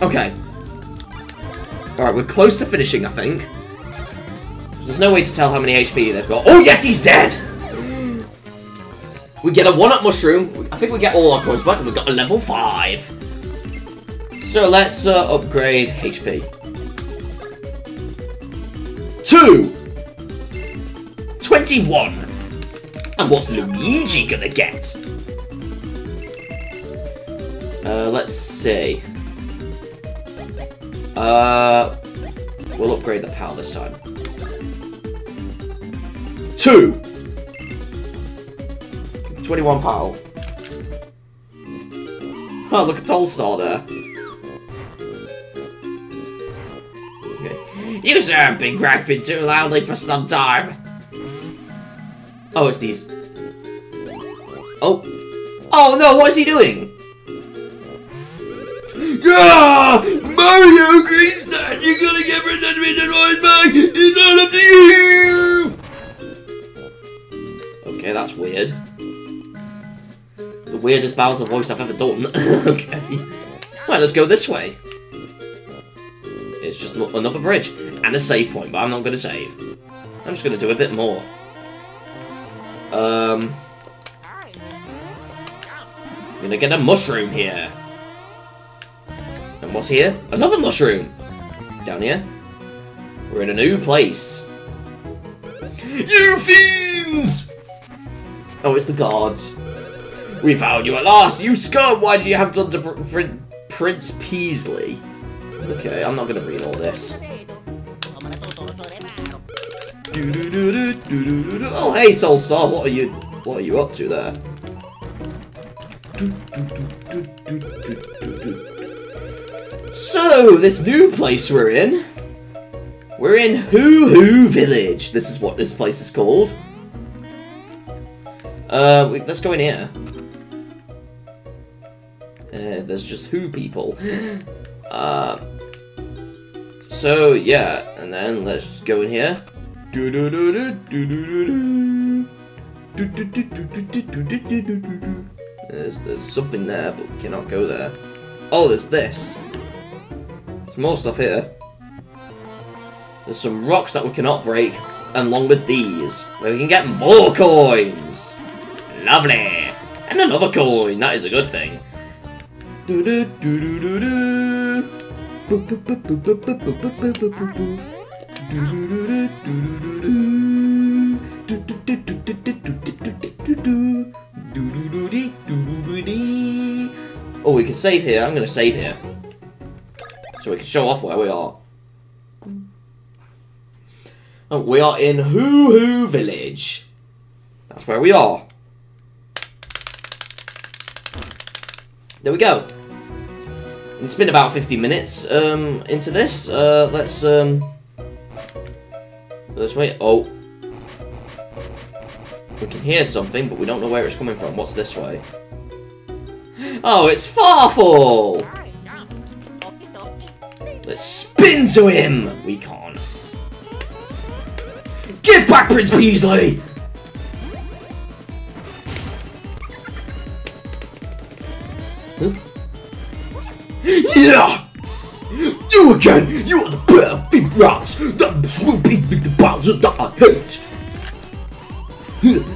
Okay. Alright, we're close to finishing, I think. There's no way to tell how many H P they've got. Oh yes, he's dead! We get a one-up mushroom. I think we get all our coins back, and we've got a level five. So let's uh, upgrade H P. Two! twenty-one! And what's Luigi gonna get? Uh, let's see. Uh, we'll upgrade the power this time. Two! twenty-one pal. Oh, look at Toastar there. Okay. You, sir, have been griping too loudly for some time. Oh, it's these. Oh. Oh, no, what is he doing? Yeah! Mario Green, you're gonna get presented me the noise back! It's not up to you! Okay, that's weird. Weirdest Bowser voice I've ever done. Okay. Well, let's go this way. It's just another bridge. And a save point, but I'm not going to save. I'm just going to do a bit more. Um... I'm going to get a mushroom here. And what's here? Another mushroom! Down here. We're in a new place. You fiends! Oh, it's the guards. We found you at last! You scum! Why do you have done to pr pr Prince Peasley? Okay, I'm not gonna read all this. Oh, hey, Toastar, what are you? What are you up to there? So, this new place we're in. We're in Hoohoo Village. This is what this place is called. Uh, we, let's go in here. Uh, there's just Who people. Uh, so, yeah, and then let's just go in here. There's, there's something there, but we cannot go there. Oh, there's this. There's more stuff here. There's some rocks that we cannot break, and along with these. Where we can get more coins! Lovely! And another coin, that is a good thing. Do do do do do do. Boop boop boop boop boop boop boop boop boop boop boop. Do do do do do do do. Do do do do do do do do do. Do do do do do do do. Oh, we can save here. I'm gonna save here, so we can show off where we are. And we are in Hoohoo Village. That's where we are. There we go. It's been about fifty minutes um, into this. Uh, let's um, let's wait. Oh, we can hear something, but we don't know where it's coming from. What's this way? Oh, it's Fawful. Let's spin to him. We can't. Get back, Prince Peasley! Huh? Yeah! You again! You are the pair of feet rats! That will be the bowser that I hate!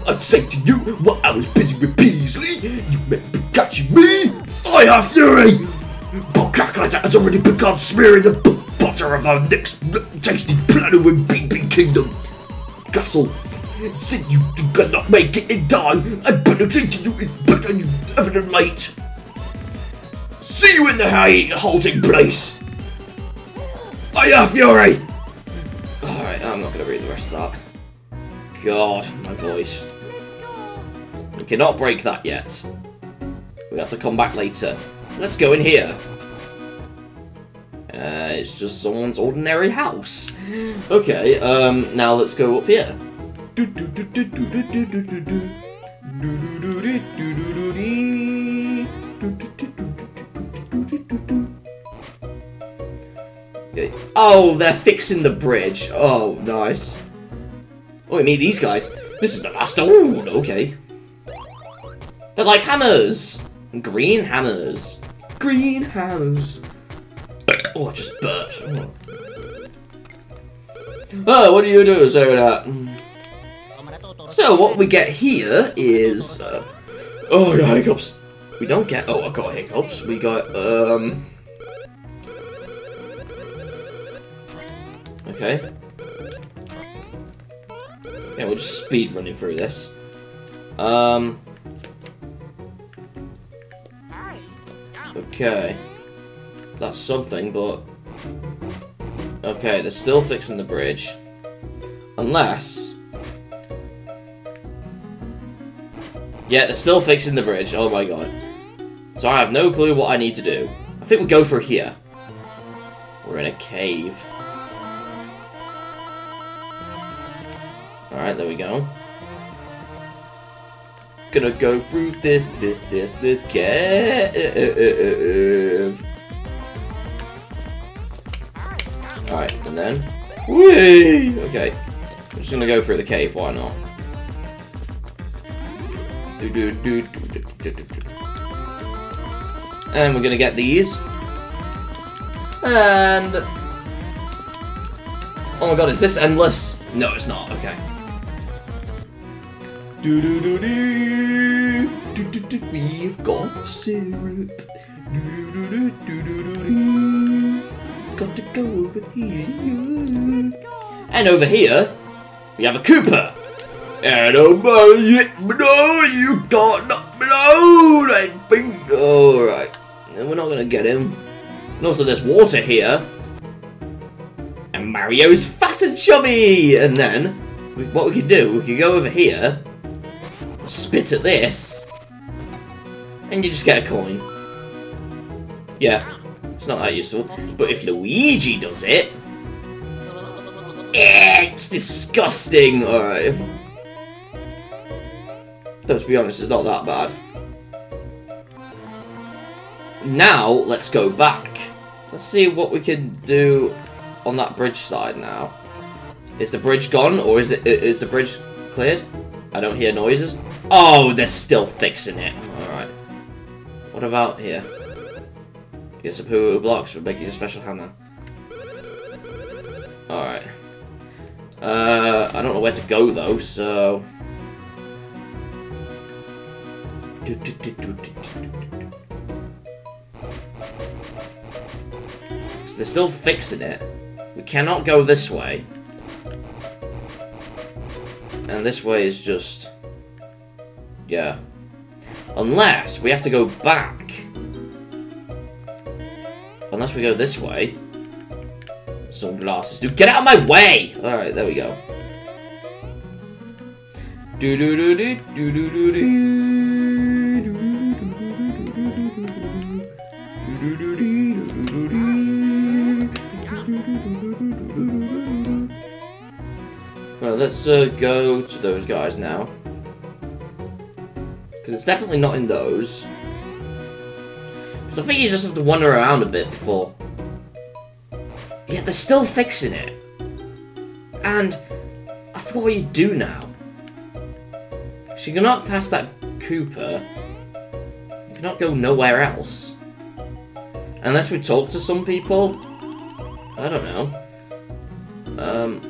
I'd say to you while I was busy with Peasley, you may be catching me! I have fury! But Cackletta has already begun smearing the butter of our next tasty platter with Beanbean Kingdom! Castle. Since you cannot make it in time, I penetrated you is better than you ever done late. See you in the halting place. I am Fury. Alright, I'm not going to read the rest of that. God, my voice. We cannot break that yet. We have to come back later. Let's go in here. Uh, it's just someone's ordinary house. Okay, um, now let's go up here. Oh, they're fixing the bridge. Oh, nice. Oh, I mean, these guys. This is the last. Oh, okay. They're like hammers. Green hammers. Green hammers. Oh, I just burped. Oh. Oh, what do you do? So, uh, so what we get here is... Uh, oh, I got hiccups. We don't get... Oh, I got hiccups. We got... Um, okay. Yeah, we'll just speed running through this. Um, okay. That's something, but... Okay, they're still fixing the bridge. Unless... Yeah, they're still fixing the bridge. Oh my god. So I have no clue what I need to do. I think we go for here. We're in a cave. Alright, there we go. Gonna go through this, this, this, this cave. Alright, and then... Whee! Okay. I'm just gonna go through the cave, why not? And we're gonna get these. And... Oh my god, is this endless? No, it's not, okay. We've got syrup. Got to go over here. And over here, we have a Koopa. And over here, no, you can't not blow, I think. Alright, we're not going to get him. And also there's water here. And Mario's fat and chubby. And then, what we could do, we could go over here, spit at this, and you just get a coin. Yeah. It's not that useful, but if Luigi does it, it's disgusting. All right. Let's be honest, it's not that bad. Now let's go back. Let's see what we can do on that bridge side now. Is the bridge gone, or is it? Is the bridge cleared? I don't hear noises. Oh, they're still fixing it. All right. What about here? Get some Hoohoo blocks for making a special hammer. Alright. Uh, I don't know where to go though, so... They're still fixing it. We cannot go this way. And this way is just... yeah. Unless we have to go back. Unless we go this way. Sunglasses, dude. Get out of my way! Alright, there we go. Do do do do do do do do. Well, let's uh, go to those guys now. Because it's definitely not in those. So I think you just have to wander around a bit before. Yeah, they're still fixing it. And I forgot what you do now. So you cannot pass that Koopa. You cannot go nowhere else. Unless we talk to some people. I don't know. Um.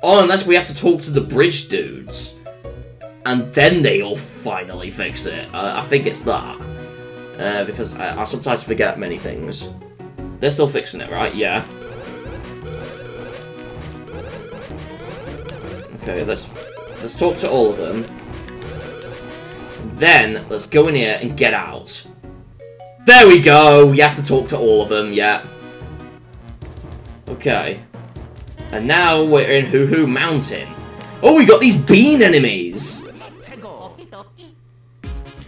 Oh, unless we have to talk to the bridge dudes. And then they all finally fix it. I, I think it's that. Uh, because I, I sometimes forget many things. They're still fixing it, right? Yeah. Okay, let's... let's talk to all of them. Then, let's go in here and get out. There we go! You have to talk to all of them, yeah. Okay. And now we're in Hoohoo Mountain. Oh, we got these bean enemies!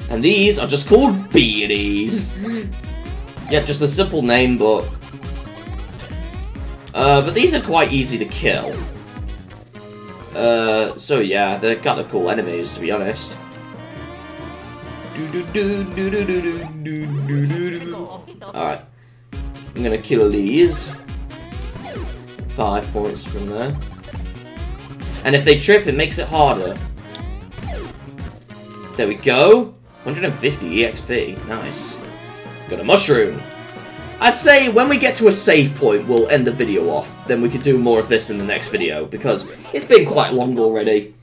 And these are just called beanies. Yeah, just a simple name, but... Uh, but these are quite easy to kill. Uh, so yeah, they're kind of cool enemies, to be honest. Alright. I'm gonna kill these. Five points from there. And if they trip, it makes it harder. There we go. one hundred fifty E X P. Nice. Got a mushroom. I'd say when we get to a save point, we'll end the video off. Then we could do more of this in the next video, because it's been quite long already.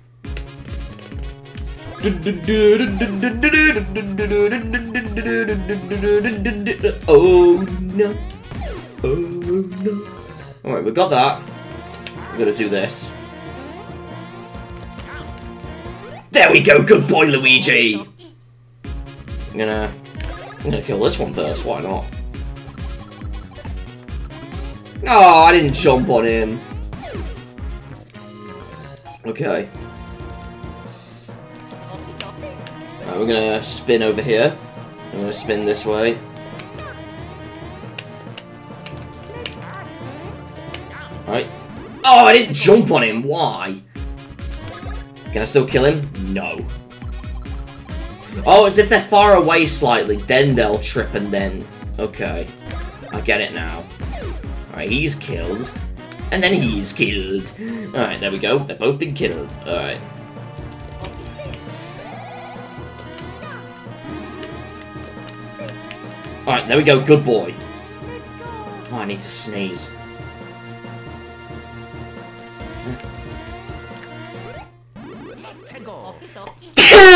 Oh no. Oh no. Alright, we got that. We're gonna do this. There we go, good boy, Luigi! I'm gonna... I'm gonna kill this one first, why not? Oh, I didn't jump on him. Okay. Right, we're gonna spin over here. I'm gonna spin this way. Alright. Oh, I didn't jump on him, why? Can I still kill him? No. Oh, as if they're far away slightly, then they'll trip and then... okay. I get it now. Alright, he's killed. And then he's killed. Alright, there we go. They've both been killed. Alright. Alright, there we go. Good boy. Oh, I need to sneeze.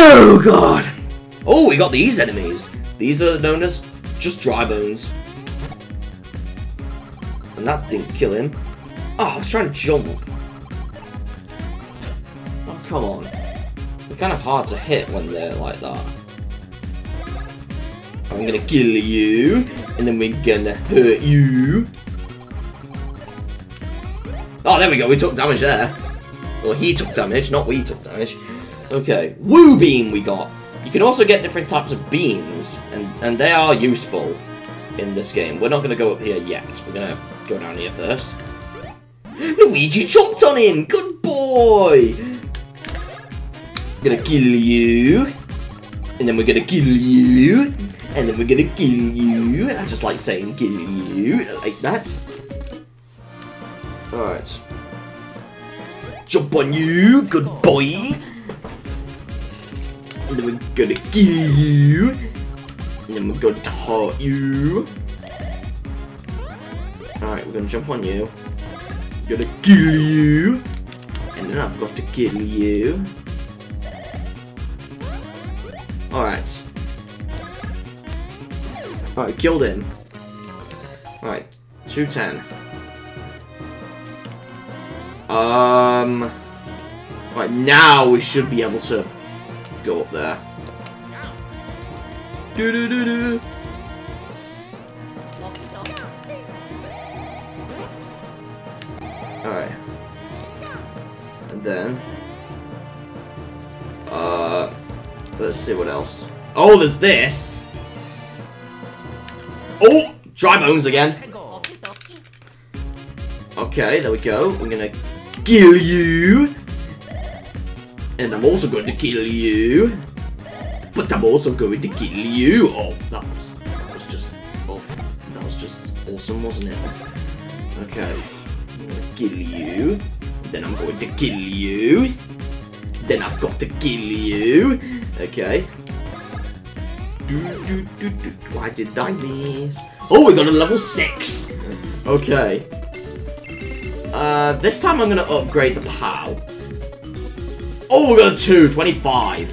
Oh, God! Oh, we got these enemies. These are known as just dry bones. And that didn't kill him. Oh, I was trying to jump. Oh, come on. They're kind of hard to hit when they're like that. I'm gonna kill you, and then we're gonna hurt you. Oh, there we go. We took damage there. Well, he took damage, not we took damage. Okay, Woo Bean we got. You can also get different types of beans, and, and they are useful in this game. We're not going to go up here yet. We're going to go down here first. Luigi jumped on him! Good boy! I'm going to kill you. And then we're going to kill you. And then we're going to kill you. I just like saying kill you, like that. Alright. Jump on you, good boy! And then we're gonna kill you. And then we're going to hurt you. Alright, we're gonna jump on you. We're gonna kill you. And then I've got to kill you. Alright. Alright, killed him. Alright, two ten. Um, right now we should be able to go up there. Do do do do. All right, and then uh, let's see what else. Oh, there's this. Oh, dry bones again. Okay, there we go. I'm gonna kill you. And I'm also going to kill you. But I'm also going to kill you. Oh, that was, that was just off. That was just awesome, wasn't it? Okay. I'm gonna kill you. Then I'm going to kill you. Then I've got to kill you. Okay. Do, do, do, do. Why did I miss? Oh, we got a level six. Okay. Uh, this time I'm gonna upgrade the POW. Oh, we got a two twenty-five.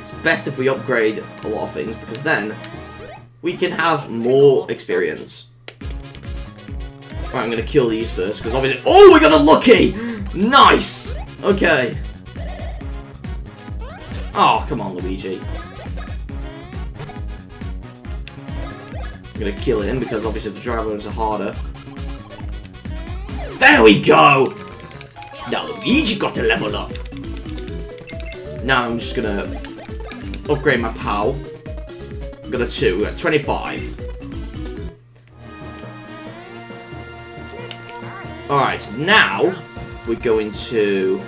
It's best if we upgrade a lot of things, because then we can have more experience. Alright, I'm gonna kill these first, because obviously— oh, we got a lucky! Nice! Okay. Oh, come on, Luigi. I'm gonna kill him, because obviously the dry bones are harder. There we go! Now Luigi got to level up. Now I'm just gonna upgrade my POW. I've got a two, at twenty-five. Alright, so now we're going to...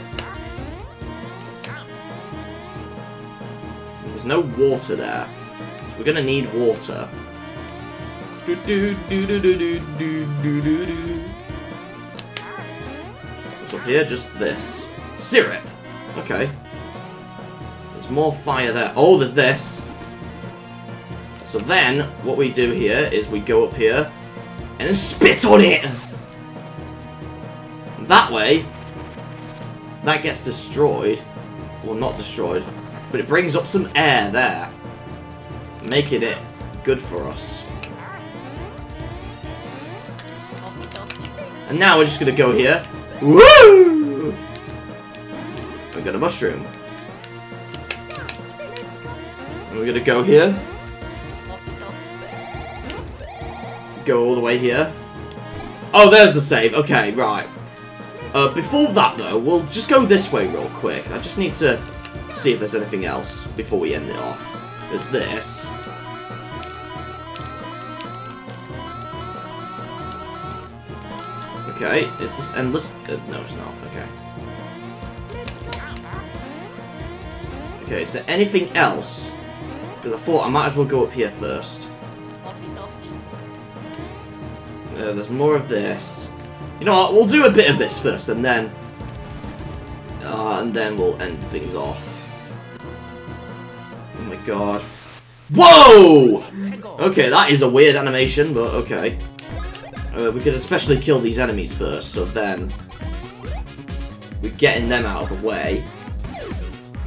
There's no water there. So we're gonna need water. Do do do do do do do do do. So here, just this syrup. Okay. There's more fire there. Oh, there's this. So then, what we do here is we go up here and then spit on it. And that way, that gets destroyed. Well, not destroyed, but it brings up some air there, making it good for us. And now we're just gonna go here. Woo! We got a mushroom. And we're gonna go here. Go all the way here. Oh, there's the save. Okay, right. Uh, before that, though, we'll just go this way real quick. I just need to see if there's anything else before we end it off. There's this. Okay, is this endless? Uh, no, it's not. Okay. Okay, is there anything else? Because I thought I might as well go up here first. Uh, there's more of this. You know what? We'll do a bit of this first, and then, uh, and then we'll end things off. Oh my god! Whoa! Okay, that is a weird animation, but okay. Uh, we could especially kill these enemies first, so then we're getting them out of the way.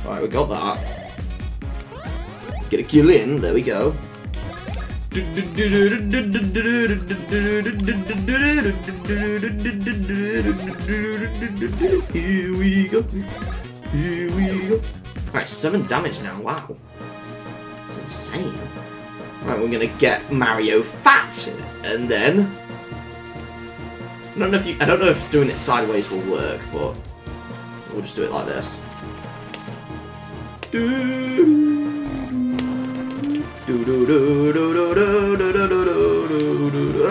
Alright, we got that. Get a kill in, there we go. Here we go. Here we go. Alright, seven damage now, wow. That's insane. Alright, we're gonna get Mario fat, and then... I don't know if you, I don't know if doing it sideways will work, but we'll just do it like this.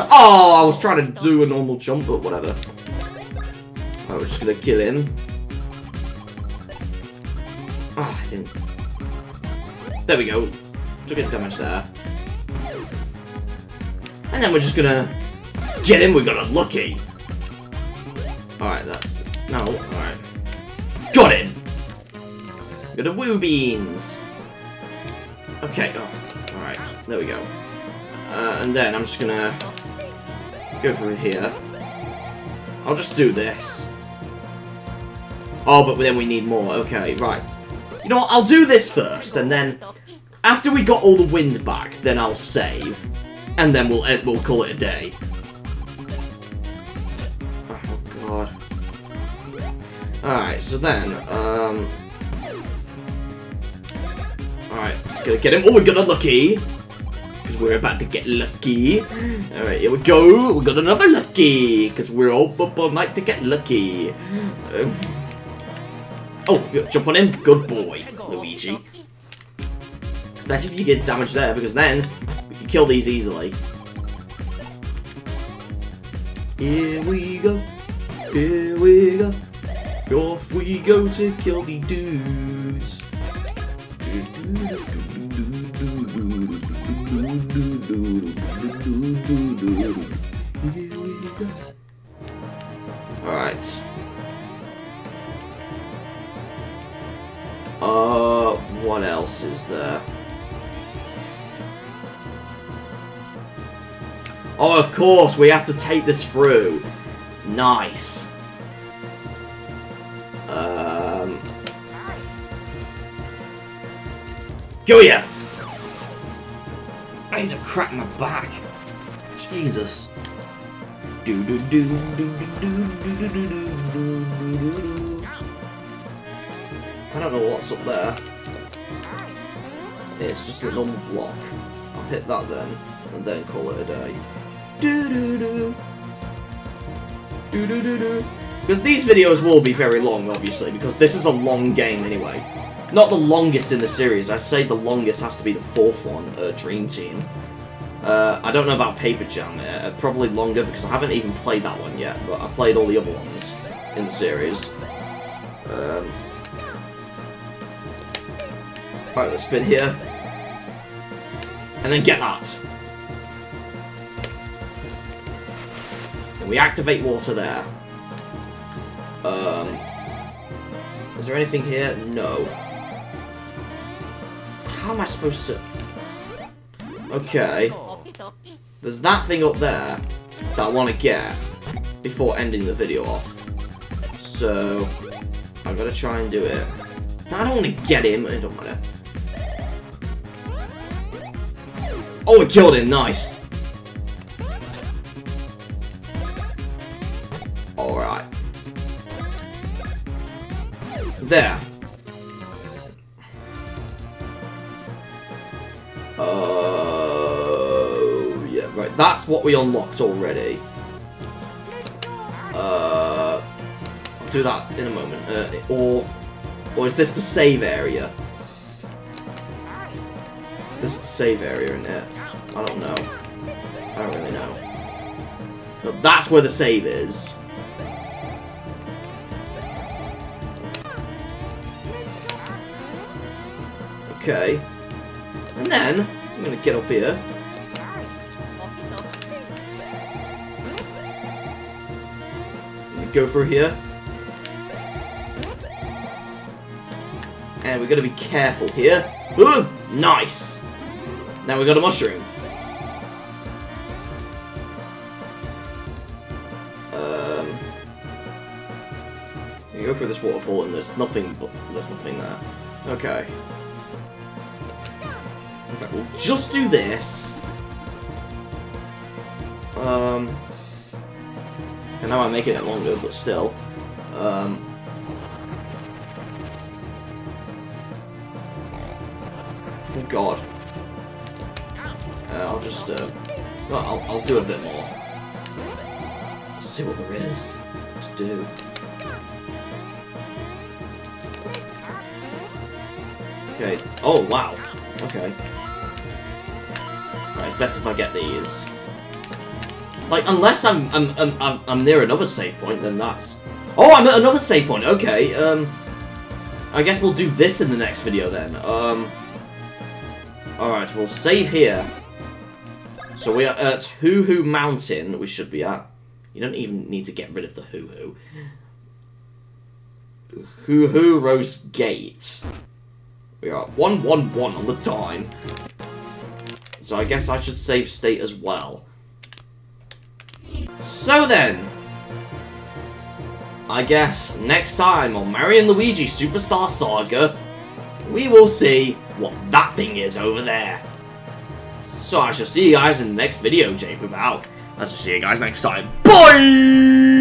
Oh, I was trying to do a normal jump, but whatever. I was just gonna kill him. Ah, oh, I didn't. There we go. Took a damage there, and then we're just gonna get him. We got unlucky. Alright, that's... No, alright. Got him! Got a woo beans! Okay, oh, alright, there we go. Uh, and then I'm just gonna go through here. I'll just do this. Oh, but then we need more, okay, right. You know what, I'll do this first, and then after we got all the wind back, then I'll save. and then we'll we'll call it a day. Oh god. Alright, so then, um... alright, gonna get him. Oh, we got unlucky! Because we're about to get lucky. Alright, here we go. We got another lucky! Because we're all up all night to get lucky. Um, oh, jump on him. Good boy, Luigi. Especially if you get damage there, because then we can kill these easily. Here we go. Here we go. Off we go to kill the dudes. Alright. Uh, what else is there? Oh, of course, we have to take this through. Nice. Um. Go here! I need to crack my back. Jesus. Do do do do do do do do. I don't know what's up there. It's just a little block. I'll hit that then, and then call it a day. Do do do. Do do do do. Because these videos will be very long, obviously, because this is a long game anyway. Not the longest in the series. I'd say the longest has to be the fourth one, uh, Dream Team. Uh, I don't know about Paper Jam. Uh, probably longer, because I haven't even played that one yet, but I played all the other ones in the series. Um, Alright, let's spin here. And then get that. And we activate water there. Um, is there anything here? No. How am I supposed to... Okay. There's that thing up there that I want to get before ending the video off. So, I've got to try and do it. I don't want to get him. It don't matter. Oh, we killed him. Nice. Alright. There. Oh, uh, yeah, right. That's what we unlocked already. Uh, I'll do that in a moment. Uh, or, or is this the save area? This is the save area in there. I don't know. I don't really know. No, that's where the save is. Okay, and then I'm gonna get up here. I'm gonna go through here, and we're gonna be careful here. Ooh, nice. Now we got a mushroom. Um, you go through this waterfall, and there's nothing. But there's nothing there. Okay. In fact, we'll just do this. Um, and now I'm making it longer, but still. Um, oh God. Uh, I'll just. Uh, well, I'll, I'll do a bit more. Let's see what there is to do. Okay. Oh wow. Okay. Right, it's best if I get these. Like, unless I'm I'm I'm I'm, I'm near another save point, then that's. Oh, I'm at another save point. Okay. Um, I guess we'll do this in the next video then. Um. All right, we'll save here. So we are at Hoohoo Mountain. We should be at. You don't even need to get rid of the Hoohoo. Hoohoo Rose Gate. We are at one one one on the time. So I guess I should save state as well. So then. I guess next time on Mario and Luigi Superstar Saga, we will see what that thing is over there. So I shall see you guys in the next video. JPoop out. I shall see you guys next time. Bye!